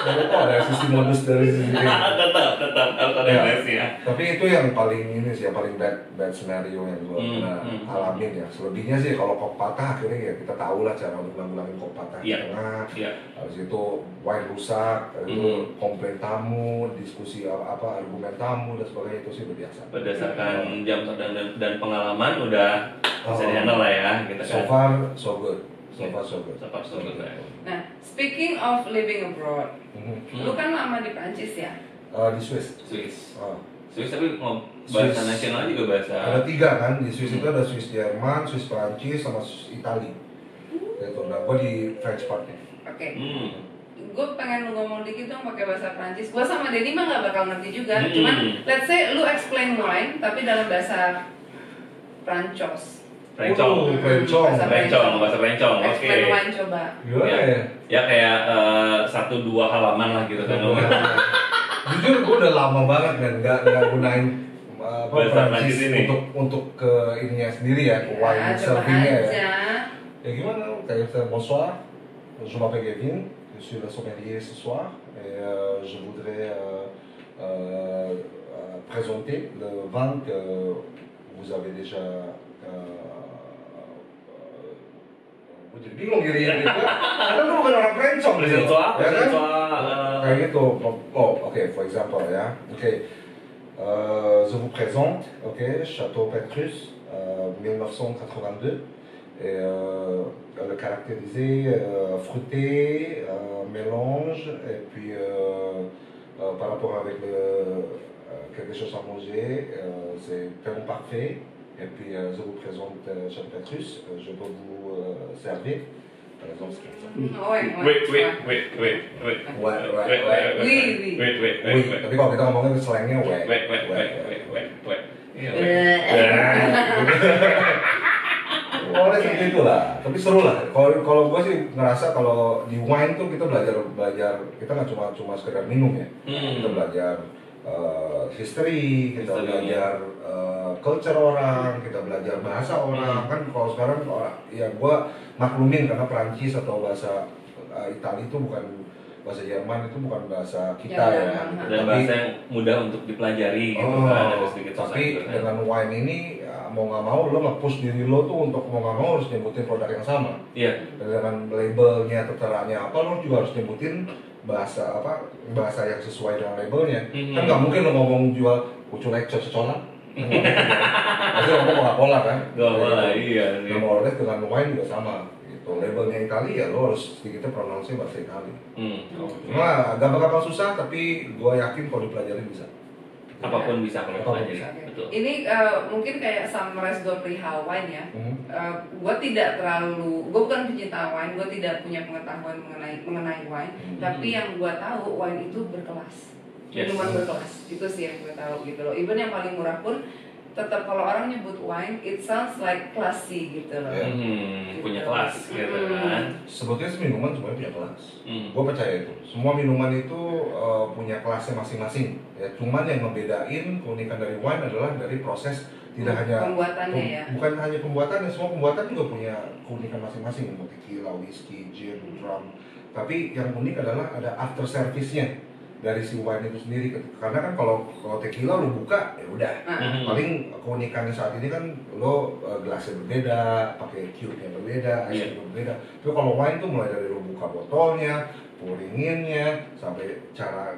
Ada sisi modus dari sisi ini. Tetap ada relasi ya. Tapi itu yang paling ini sih, yang paling bad scenario yang gue pernah alamin ya. Selebihnya sih kalau kok patah akhirnya ya kita tahu lah cara untuk ngulangin kok patah. Habis itu wine rusak, itu komplain tamu, diskusi apa argumen tamu dan sebagainya, itu sih udah biasa. Berdasarkan jam terbang dan pengalaman udah bisa dihandle lah ya. So far so good. So far so good. Nah, speaking of living abroad, lu kan lama di Prancis ya? Di Swiss. Swiss tapi bahasa nasional juga bahasa. Ada tiga kan di Swiss itu ada Swiss Jerman, Swiss Prancis, sama Swiss Itali. Itu. Nah, gue di French partnya. Oke. Gue pengen ngomong dikit dong pakai bahasa Prancis. Gue sama Denny mah nggak bakal ngerti juga. Cuman let's say lu explain wine tapi dalam bahasa Prancis. Bahasa Prancis. Oke. Explain wine coba. Ya, ya kayak 1-2 halaman lah gitu kan. Jujur gue udah lama banget kan nggak gunain Prancis untuk ke ininya sendiri ya, ke wine servingnya ya. Ya gimana? Kayak bonsoir, je m'appelle Gevin, je suis le sommelier ce soir et je voudrais présenter le vin que vous avez déjà gue jadi bingung gini-gini gitu karena lu bukan orang Prancis gitu ya kan? Kayak gitu, oh oke, for example ya oke je vous présente, oke, Chateau Petrus 1982 et le caractérisé fruité, mélange et puis par rapport avec quelque chose à manger c'est tellement parfait. Et puis je vous présente Chateau Petrus, je peux vous servir, par exemple ce qu'il y a. Oui. Tapi kalau kita ngomongin slangnya wait. Boleh seperti itulah, tapi seru lah. Kalau gue sih ngerasa kalau di wine tuh kita belajar, kita nggak cuma sekedar minum ya, kita belajar history, kita belajar culture orang, kita belajar bahasa orang. Kan kalau sekarang orang, ya gue maklumin karena Perancis atau bahasa Itali itu bukan bahasa Jerman, itu bukan bahasa kita ya, dan bahasa yang mudah untuk dipelajari gitu kan, ada sedikit susah. Tapi dengan wine ini mau nggak mau lo nge-push diri lo tuh untuk mau nggak mau harus nyebutin produk yang sama. Iya. Dengan labelnya, teterannya apa, lo juga harus nyebutin bahasa apa, bahasa yang sesuai dengan labelnya. Kan nggak mungkin lo ngomong jual kucu lecture secolan, pasti ngomong Coca-Cola kan. Coca-Cola iya. Kalau order dengan wine juga sama. Gitu. Labelnya Itali ya lo harus sedikitnya pronounce bahasa Itali. Nah, gampang-gampang susah tapi gua yakin kalau dipelajari bisa. Apapun bisa kalau dipelajari. Betul. Ini mungkin kayak sunrise gue perihal wine ya. Gue tidak terlalu, gue bukan pecinta wine, gue tidak punya pengetahuan mengenai wine. Tapi yang gue tahu wine itu berkelas, minuman berkelas. Itu sih yang gue tahu gitu loh. Even yang paling murah pun tetap kalau orang nyebut wine, it sounds like classy gitu loh. Gitu. Punya kelas gitu kan. Sebetulnya minuman semuanya punya kelas. Gue percaya itu. Semua minuman itu punya kelasnya masing-masing. Ya, cuman yang membedain keunikan dari wine adalah dari proses, tidak hanya pembuatannya ya. Bukan hanya pembuatannya, semua pembuatan juga punya keunikan masing-masing. Mau tequila, whiskey, gin, rum. Tapi yang unik adalah ada after service-nya dari si wine itu sendiri. Karena kan kalau tequila lo buka, ya udah. Paling keunikannya saat ini kan lo gelasnya berbeda, pakai cube-nya berbeda, ice-nya berbeda. Tapi kalau wine tuh mulai dari lo buka botolnya, pouringinnya, sampai cara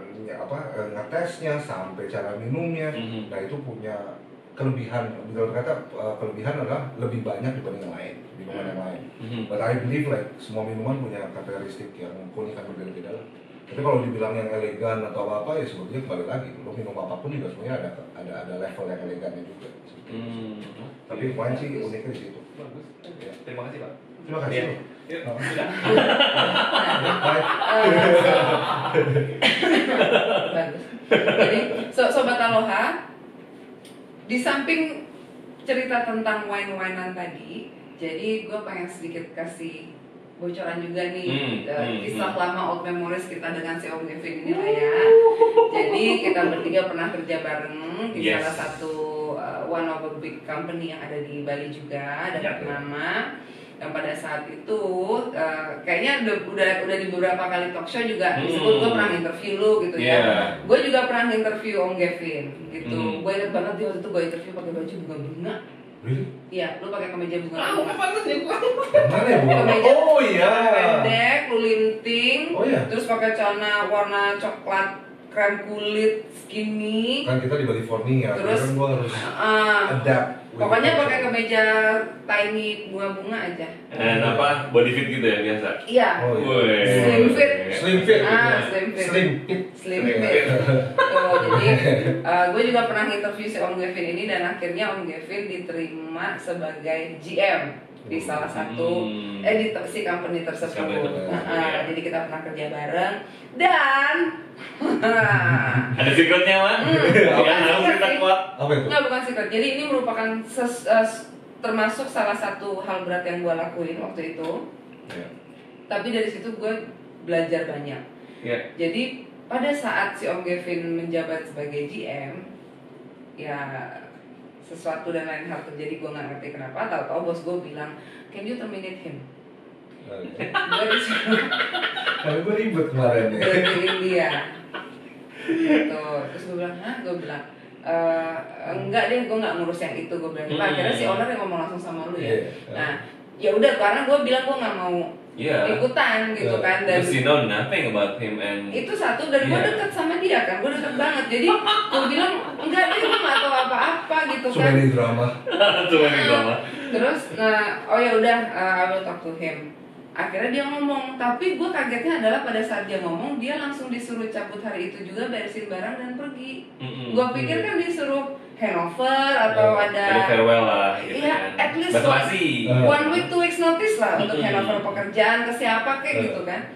ngetesnya, sampai cara minumnya. Nah itu punya kelebihan, betul kata kelebihan adalah lebih banyak dibanding yang lain, minuman yang lain. But I believe like semua minuman punya karakteristik yang keunikan berbeda-beda lah. Tapi kalau dibilang yang elegan atau apa ya sebetulnya kembali lagi, lo minum apapun juga sebenarnya ada level yang elegannya juga. Tapi wine sih uniknya di situ. Bagus. Ya. Terima kasih Pak. Terima kasih. Yuk. Bagus. Jadi Sobat Aloha, di samping cerita tentang wine-winean tadi, jadi gue pengen sedikit kasih bocoran juga nih kisah lama old memories kita dengan si Om Gevin ini lah ya. Jadi kita bertiga pernah kerja bareng di salah satu one of a big company yang ada di Bali juga, dapat nama. Dan pada saat itu kayaknya udah di beberapa kali talk show juga disebut gue pernah interview lu gitu ya. Gue juga pernah interview Om Gevin gitu. Gue inget banget di waktu itu gue interview pakai baju bunga-bunga. Iya, lu pakai kemeja bunga. Aku pantas ya gue. Mana ya bunga? Oh iya. Pendek, lu linting. Oh iya. Terus pakai celana warna coklat, krem kulit, skinny. Kan kita di California. Terus gue harus adapt. Pokoknya pakai kemeja tiny bunga-bunga aja. Apa? Body fit gitu ya biasa? Iya. Slim fit. Slim fit. Slim fit. Jadi gue juga pernah interview si Om Gevin ini dan akhirnya Om Gevin diterima sebagai GM di salah satu di company tersebut. Jadi kita pernah kerja bareng dan ada secretnya lah. Nggak, bukan secret. Jadi ini merupakan termasuk salah satu hal berat yang gue lakuin waktu itu. Yeah. Tapi dari situ gue belajar banyak. Yeah. Jadi pada saat si Om Gevin menjabat sebagai GM, ya sesuatu dan lain hal terjadi, gue nggak ngerti kenapa, tahu-tahu bos gue bilang, "Can you terminate him?" Gue disuruh, karena gue ribet kemarin ya, berhentiin dia gitu. Terus gue bilang, "Hah?" Gue bilang, "Enggak deh, gue nggak ngurus yang itu." Gue bilang, "Akhirnya si owner yang ngomong langsung sama lu ya?" Nah, ya udah, karena gue bilang gue nggak mau ikutan gitu kan, dan you know nothing about him and itu satu, dan gue deket sama dia kan, gue deket banget, jadi gue bilang enggak deh, gue nggak tahu apa-apa gitu kan, cuma di drama. Terus oh ya udah, I will talk to him. Akhirnya dia ngomong, tapi gue kagetnya adalah pada saat dia ngomong, dia langsung disuruh cabut hari itu juga, beresin barang dan pergi. Gue pikir kan disuruh hangover atau ada farewell lah gitu ya, at least one week, 2 weeks notice lah untuk hangover pekerjaan ke siapa kayak gitu kan.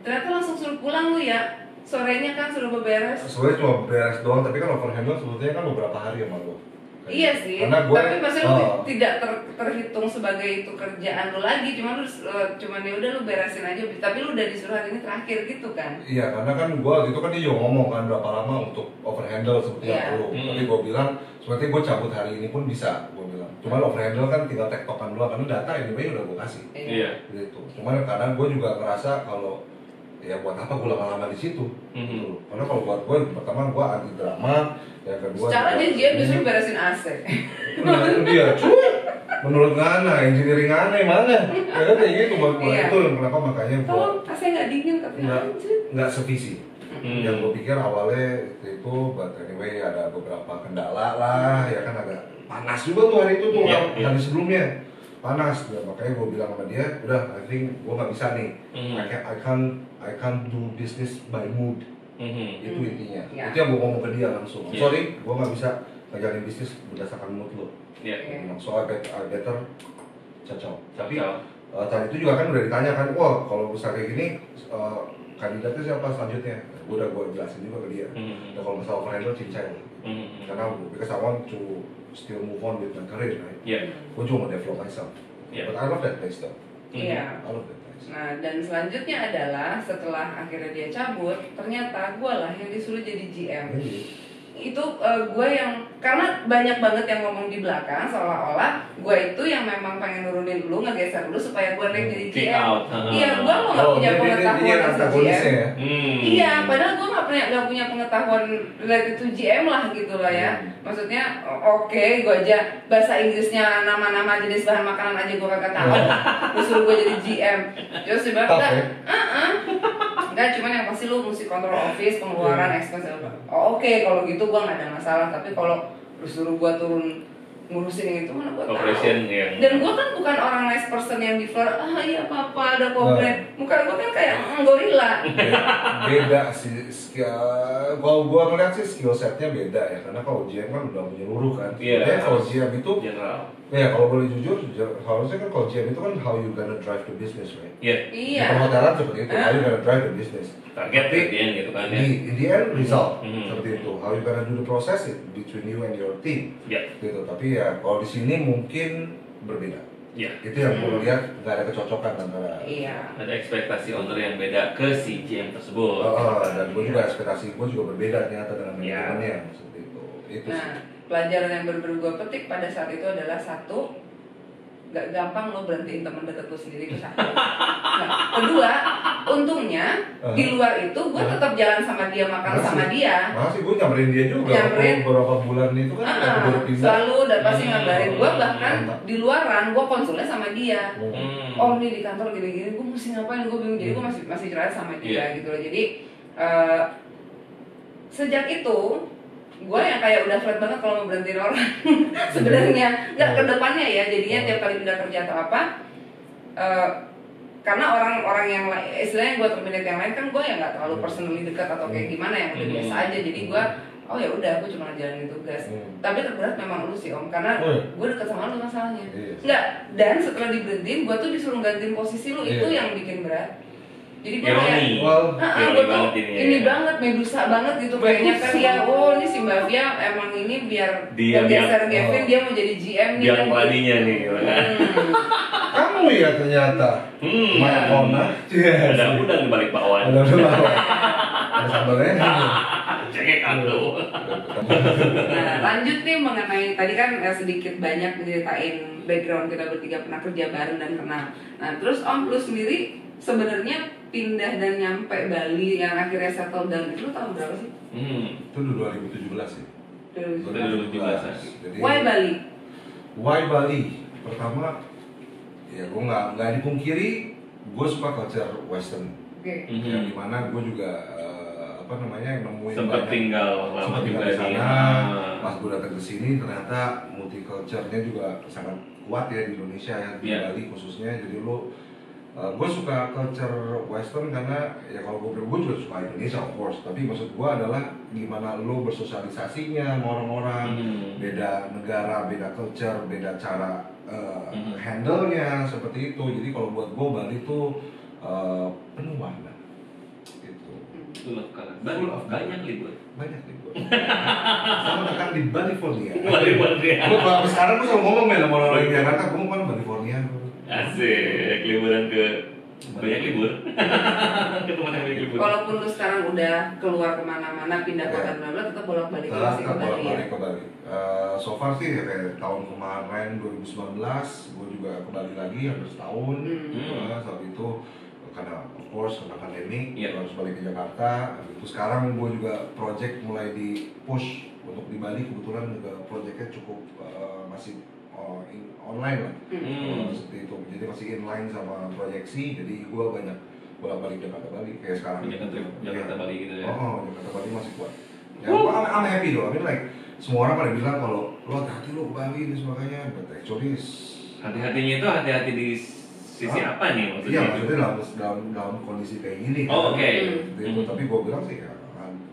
Ternyata langsung suruh pulang lu ya, sorenya kan suruh beberes. Sebenarnya cuma beres doang, tapi kan overhandle sebetulnya kan beberapa hari sama lu. Iya sih, gue, tapi maksudnya lu tidak terhitung sebagai itu kerjaan lu lagi, cuman ya udah lu beresin aja, tapi lu udah disuruh hari ini terakhir gitu kan? Iya, karena kan gue gitu kan dia ngomong kan berapa lama untuk overhandle seperti itu, tapi gue bilang seperti gue cabut hari ini pun bisa, gue bilang. Cuman overhandle kan tinggal tektokan dulu, karena data anyway udah gue kasih. Iya. Gitu. Cuman kadang gue juga ngerasa kalau ya buat apa gue lama-lama di situ, karena kalau buat gue pertama gue anti drama, yang kedua secara dia justru beresin AC. Menurut dia, menurut Ngana, engineering Ngana mana? Karena kayak gitu buat gue itu kenapa makanya gue AC nggak dingin tapi nggak sevisi. Yang gue pikir awalnya itu, but anyway ada beberapa kendala lah, ya kan agak panas juga tuh hari itu tuh hari sebelumnya. Panas, ya, makanya gue bilang sama dia, udah, I think gue nggak bisa nih, I can't do business by mood, itu intinya, itu yang gue ngomong ke dia langsung, sorry, gue nggak bisa ngejalanin bisnis berdasarkan mood lo, so I better cacau, tapi tadi itu juga kan udah ditanya kan, wah kalau besar kayak gini, kandidatnya siapa selanjutnya, gue jelasin juga ke dia, ya kalau masalah overhandle cincang, karena because I want to still move on with my career, right? Gue cuma develop myself. But I love that place though. I love that place. Nah, dan selanjutnya adalah setelah akhirnya dia cabut, ternyata gue lah yang disuruh jadi GM. Itu gue yang, karena banyak banget yang ngomong di belakang seolah-olah gue itu yang memang pengen nurunin dulu, ngegeser dulu supaya gue naik jadi GM. Iya, gue lo nggak punya pengetahuan tentang GM. Iya, padahal gue nggak punya pengetahuan related to GM lah gitu loh ya. Maksudnya oke, gue aja bahasa Inggrisnya nama-nama jenis bahan makanan aja gue kagak tahu. Disuruh gue jadi GM. Terus tiba-tiba, enggak, cuman yang pasti lu mesti kontrol office, pengeluaran, expense. Oh, oke, kalau gitu gua nggak ada masalah, tapi kalau lu suruh gua turun ngurusin yang itu mana gua tahu. Dan gua kan bukan orang nice person yang di floor, iya apa-apa ada komplain. Muka gua kan kayak gorila. Beda sih, kalau gua ngeliat sih skill setnya beda ya, karena kalau GM kan udah menyeluruh kan. Iya, kalau GM itu general. Ya kalau boleh jujur, harusnya kan kalau GM itu kan how you gonna drive the business, right? Di perhotelan seperti itu, how you gonna drive the business. Target gitu kan ya. In the end result seperti itu, how you gonna do the process between you and your team. Gitu. Tapi ya kalau di sini mungkin berbeda. Itu yang perlu lihat, nggak ada kecocokan antara. Ada ekspektasi owner yang beda ke si GM tersebut. Dan gue juga ekspektasi gue juga berbeda ternyata dengan manajemennya seperti itu. Itu sih. Pelajaran yang bener-bener gue petik pada saat itu adalah satu, gak gampang lo berhentiin temen deket lo sendiri ke satu. Kedua, untungnya di luar itu gue tetap jalan sama dia, makan sama dia. Masih gue nyamperin dia juga. Beberapa bulan itu kan selalu udah pasti ngabarin gue, bahkan di luaran gue konsulnya sama dia. Om nih di kantor gini-gini, gue mesti ngapain, gue bingung, jadi gue masih cerita sama dia gitu loh. Jadi sejak itu gue yang kayak udah flat banget kalau mau berhentiin orang. Sebenarnya nggak ke depannya ya, jadinya tiap kali pindah kerja atau apa, karena orang-orang yang istilahnya gue terminate yang lain kan gue ya nggak terlalu personally dekat atau kayak gimana, yang udah biasa aja, jadi gue oh ya udah, aku cuma ngejalanin tugas. Tapi terberat memang lu sih Om, karena gue deket sama lu masalahnya. Enggak, dan setelah diberhentiin, gue tuh disuruh gantiin posisi lu, itu yang bikin berat. Jadi gue kayak, ini banget, medusa banget gitu kayaknya kan ya. Oh ini si Mbak Fia emang ini biar geser Gevin, dia mau jadi GM nih. Biar walinya nih. Kamu ya ternyata. Banyak konak. Udah balik Pak Wan. Nah, lanjut nih mengenai tadi kan sedikit banyak ceritain background kita bertiga, pernah kerja bareng dan kenal. Nah, terus Om lu sendiri sebenarnya pindah dan nyampe Bali yang akhirnya settle down itu tahun berapa sih? Itu 2017 ya. 2017. Why Bali? Why Bali? Pertama, ya gue nggak dipungkiri, gue suka culture Western. Yang dimana gue juga apa namanya yang nemuin sempat tinggal lama juga di sana. Pas gue datang ke sini ternyata multiculturenya juga sangat kuat ya di Indonesia ya, di Bali khususnya. Jadi lo, gue suka culture Western karena ya kalau gue bilang gue juga suka Indonesia of course, tapi maksud gue adalah gimana lo bersosialisasinya sama orang-orang, beda negara, beda culture, beda cara handle-nya seperti itu. Jadi kalau buat gue Bali itu penuh warna. Banyak libur. Sama tekan di California. Gue kalau sekarang gue selalu ngomong sama orang-orang di Jakarta, gue mau ke California. Asik, liburan ke banyak libur. Kalaupun lu sekarang udah keluar kemana-mana, pindah kota mana, tetap bolak-balik ke Bali. So far sih ya kayak tahun kemarin 2019, gue juga ke Bali lagi hampir setahun. Saat itu karena of course karena pandemi harus balik ke Jakarta. Itu sekarang gue juga project mulai di push untuk di Bali, kebetulan juga projectnya cukup masih online lah seperti itu, jadi masih inline sama proyeksi. Jadi gue banyak bolak-balik Jakarta-Bali kayak sekarang Jakarta-Bali gitu ya. Jakarta-Bali masih kuat ya. I'm happy though, I mean like semua orang pada bilang kalau lo hati lo Bali dan sebagainya, but actually hati-hatinya itu hati-hati di sisi apa nih maksudnya? Iya, maksudnya dalam kondisi kayak gini. Tapi gue bilang sih ya,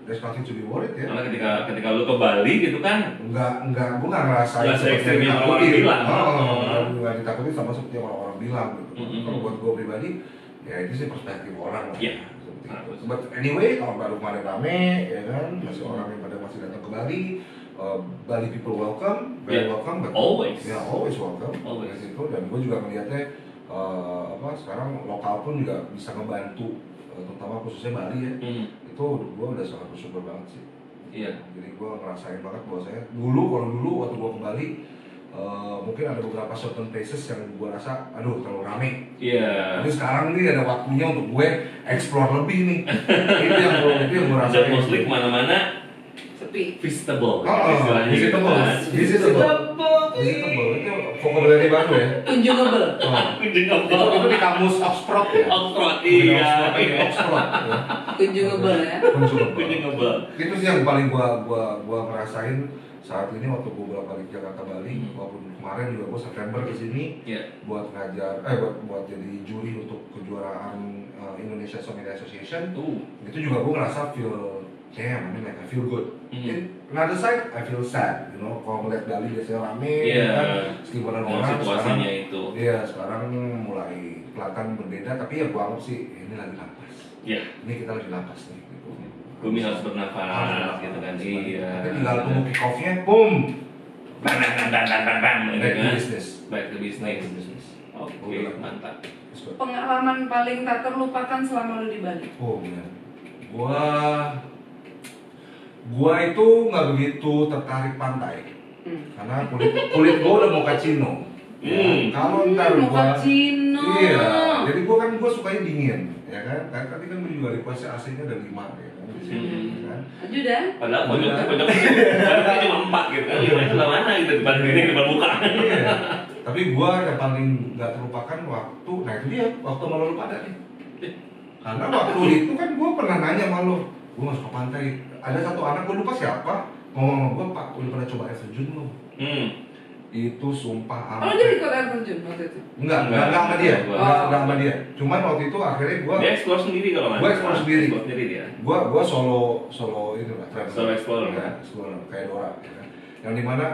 there's nothing to be worried ya. Karena ketika lu ke Bali gitu kan? Gue nggak ngerasain seperti yang orang-orang bilang. Nggak ditakutin sama seperti yang orang-orang bilang gitu. Kalau buat gue pribadi, ya itu sih perspektif orang lah. But anyway, kalau baru kemarin rame, ya kan? Masih orang yang pada masih datang ke Bali. Bali people welcome, very welcome. Always. Ya, always welcome. Always. Dan gue juga melihatnya sekarang lokal pun juga bisa ngebantu, terutama khususnya Bali ya. Itu gue udah sangat bersyukur banget sih. Jadi gue ngerasain banget bahwa saya dulu waktu gue ke Bali mungkin ada beberapa certain places yang gue rasa aduh terlalu rame. Tapi sekarang nih ada waktunya untuk gue explore lebih nih. itu yang gue rasain. Dan konflik mana-mana visitable. Visitable itu vocabulary baru ya. Kunjungable. Itu di kamus Oxford ya. Kunjungable. Itu sih yang paling gua ngerasain saat ini waktu gue balik Jakarta Bali. Walaupun kemarin juga gue September kesini buat ngajar, buat jadi juri untuk kejuaraan Indonesia Sommelier Association. Itu juga gue ngerasa feel damn, I mean like I feel good. In another side, I feel sad, you know. Kalau ngeliat Bali biasanya rame, kan, sekibaran orang. Situasinya itu. Iya, sekarang mulai kelihatan berbeda. Tapi ya gua anggap sih ini lagi nafas. Ini kita lagi nafas nih. Gitu. Bumi harus bernafas, gitu kan? Tapi tinggal tunggu kick-off-nya, boom. Back to business. Oke, mantap. Pengalaman paling tak terlupakan selama lu di Bali? Oh, benar. Gua itu nggak begitu tertarik pantai, karena kulit gua udah mocasino. Kalau ntar gua, jadi gua sukanya dingin, ya kan? Tapi kan gua juga request AC-nya ada 5, ya kan? Ajudan? Padahal banyaknya cuma 4 gitu kan? Lima mana gitu depan muka. Tapi gua yang paling nggak terlupakan waktu, nah itu dia waktu malu pada nih. Karena waktu itu kan gua pernah nanya malu, gua masuk ke pantai. Ada satu anak, gue lupa siapa, ngomong sama gue, Pak, udah pernah coba air terjun belum? itu sumpah amat. Oh, dia ikut air terjun waktu itu? Enggak sama dia. Cuman waktu itu akhirnya gua explore sendiri kalau enggak. Gua explore sendiri. Gua solo itu lah. Solo explorer kan. Solo kayak Dora gitu. Yang dimana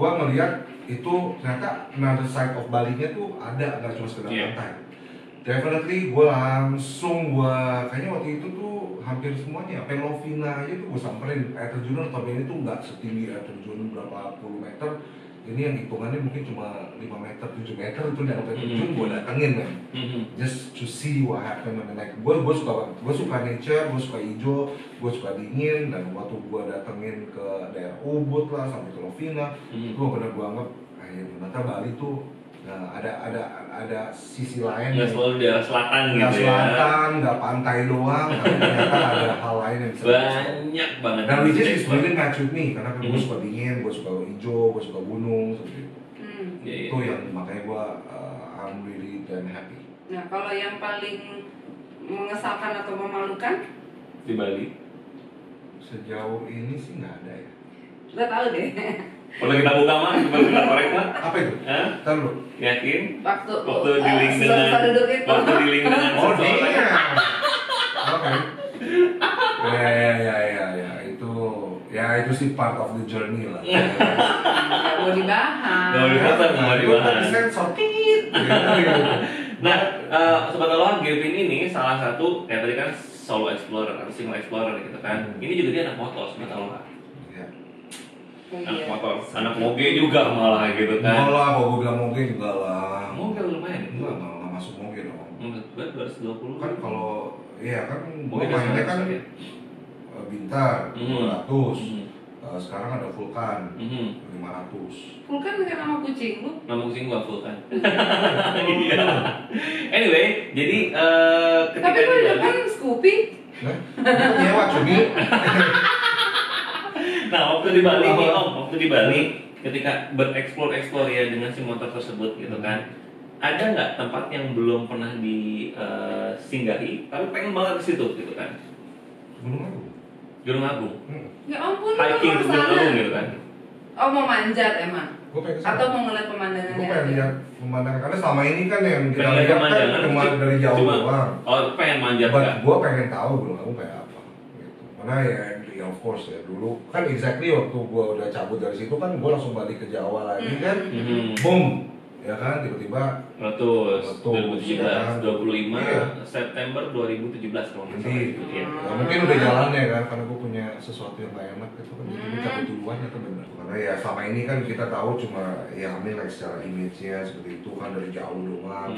gua ngelihat itu ternyata another side of Bali-nya tuh ada, enggak cuma sekedar pantai. Definitely gua langsung kayaknya waktu itu tuh hampir semuanya, Pelovina aja tuh gue samperin. Air terjun notabene tuh nggak setinggi air terjun berapa puluh meter. Ini yang hitungannya mungkin cuma 5 meter, 7 meter itu yang air terjun gue datengin kan. Just to see what happened. Gue suka banget, gue suka nature, gue suka hijau, gue suka dingin. Dan waktu gue datengin ke daerah Ubud lah, sampai Pelovina, itu bener gue anggap, ternyata Bali tuh nah, ada sisi lain. Nggak selalu di daerah selatan gitu ya. Selatan, nggak pantai doang, tapi ternyata ada hal lain yang bisa banyak banget. Dan which is really ngacut nih, karena kan gue suka dingin, gue suka hijau, gue suka gunung, seperti itu. Itu yang makanya gue I'm really damn happy. Nah, kalau yang paling mengesalkan atau memalukan di Bali? Sejauh ini sih nggak ada ya. Nggak tahu deh. Kalau kita buka mah, cuma kita korek lah. Apa itu? Hah? Taruh. Yakin? Waktu dealing dengan seseorang. Oke. Ya. Itu sih part of the journey lah. Gak mau dibahas. Gak mau dibahas. Persen sotit. Nah, sebetulnya Gevin ini salah satu, kayak tadi kan solo explorer atau single explorer gitu kan. Ini juga dia anak motor, sebetulnya. Anak motor, anak moge juga malah gitu kan. Enggak lah, kalau gue bilang moge juga lah. Moge lumayan. Enggak malah masuk moge dong. Berat 220 kan kalau, iya kan gue mainnya kan Bintar 200, sekarang ada Vulkan 500. Vulkan kayak nama kucing lu? Nama kucing gua Vulkan. Iya. Anyway, jadi ketika tapi gue udah kan Scoopy. Hah? Nyewa Cumi. Nah, waktu di Bali, ketika bereksplor ya dengan si motor tersebut gitu kan, ada nggak tempat yang belum pernah disinggahi tapi pengen banget ke situ gitu kan? Gunung Agung. Ya ampun, hiking ke Gunung Agung gitu kan? Oh, mau manjat emang? Atau mau ngeliat pemandangannya? Gue pengen lihat pemandangan, karena selama ini kan yang kita lihat kan cuma dari jauh doang. Oh, pengen manjat kan? Gue pengen tahu Gunung Agung kayak apa gitu. Karena ya of course ya, dulu kan exactly waktu gue udah cabut dari situ kan gue langsung balik ke Jawa lagi kan, boom, ya kan tiba-tiba letus 2017, 25 iya. September 2017 kalau nggak salah gitu ya. Nah, mungkin udah jalannya kan, karena gue punya sesuatu yang gak enak gitu kan, jadi cabut duluan ya teman-teman. Karena ya selama ini kan kita tahu cuma ya kami like secara image-nya seperti itu kan dari jauh doang.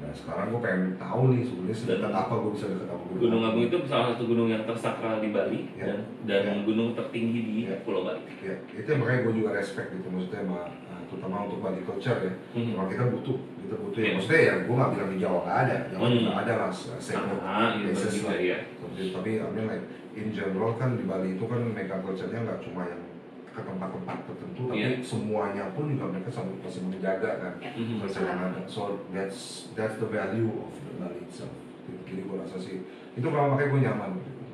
Nah sekarang gue pengen tahu nih sebenarnya sedekat apa gue bisa dekat apa. Gunung Agung itu salah satu gunung yang tersakral di Bali dan gunung tertinggi di Pulau Bali. Ya, itu makanya gue juga respect gitu, maksudnya terutama untuk Bali culture ya. Kalau kita butuh ya. Maksudnya ya gue nggak bilang di Jawa nggak ada, Jawa juga ada mas segment basis lah. Tapi kami like in general kan di Bali itu kan mereka culture-nya nggak cuma yang ke tempat-tempat tertentu, tapi semuanya pun juga mereka masih menjaga kan perjalanan. So that's the value of the Bali itself. Jadi gue rasa sih itu kalau makanya gue nyaman.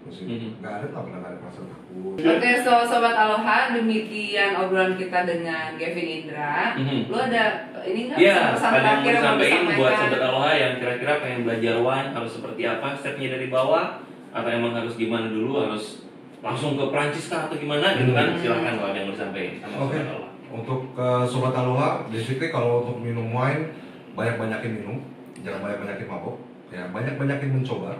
Nggak ada tak pernah ada perasaan takut. Oke, so sobat Aloha, demikian obrolan kita dengan Gevin Indra. Lu ada ini nggak pesan terakhir yang mau disampaikan buat sobat Aloha yang kira-kira pengen belajar wine harus seperti apa, stepnya dari bawah atau emang harus gimana dulu, harus langsung ke Prancis kah atau gimana gitu kan? Silahkan kalau ada yang mau disampaikan sama sobat Aloha. Untuk sobat Aloha, basically kalau untuk minum wine banyak-banyakin minum, jangan banyak-banyakin mabok, ya banyak-banyakin mencoba.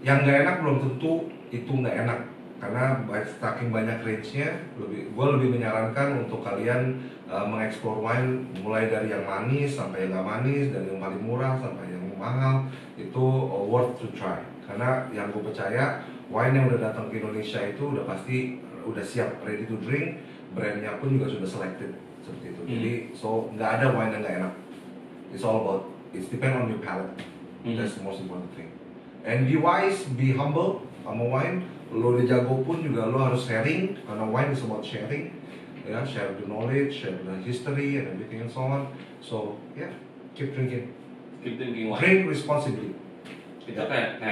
Yang nggak enak belum tentu itu nggak enak, karena saking banyak range-nya, gue lebih menyarankan untuk kalian mengeksplor wine mulai dari yang manis sampai yang nggak manis, dari yang paling murah sampai yang mahal. Itu worth to try, karena yang gue percaya wine yang udah datang ke Indonesia itu udah pasti udah siap ready to drink, brandnya pun juga sudah selected seperti itu. Jadi so nggak ada wine yang nggak enak. It's all about it's depend on your palate. That's the most important thing. And be wise, be humble sama wine. Lo udah jago pun juga lo harus sharing, karena wine is about sharing. Ya, share the knowledge, share the history and everything and so on. So, yeah, keep drinking. Keep drinking wine. Drink responsibly. Itu kayak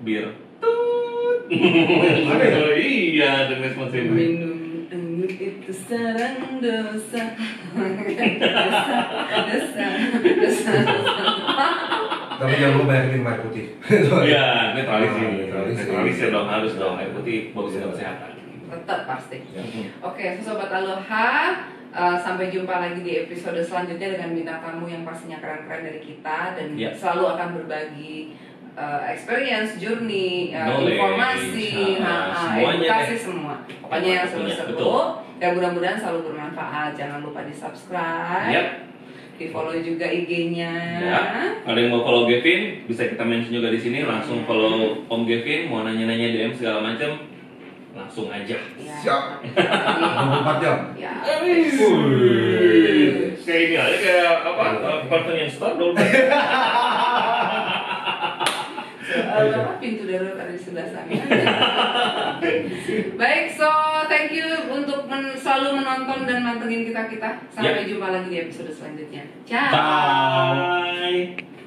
bir. Tut. Iya, drink responsibly. Minum, Tapi jangan lupa bayangin air putih. Iya, netralisir dong, harus dong, air putih bagus untuk kesehatan. Tetap pasti. Oke, sobat Aloha, sampai jumpa lagi di episode selanjutnya dengan bintang tamu yang pastinya keren-keren dari kita dan selalu akan berbagi experience, journey, informasi, edukasi semua. Pokoknya yang seru-seru dan mudah-mudahan selalu bermanfaat. Jangan lupa di subscribe, di follow juga IG-nya. Ya. Kalau yang mau follow Gevin, bisa kita mention juga di sini. Langsung follow Om Gevin. Mau nanya-nanya DM segala macam, langsung aja. Ya. Siap. 24 jam. Ya. Kayak ini aja kayak apa? Pertanyaan start dulu. Pintu darurat ada di sebelah sana. Baik, so thank you untuk selalu menonton dan mantengin kita. Sampai jumpa lagi di episode selanjutnya. Ciao. Bye.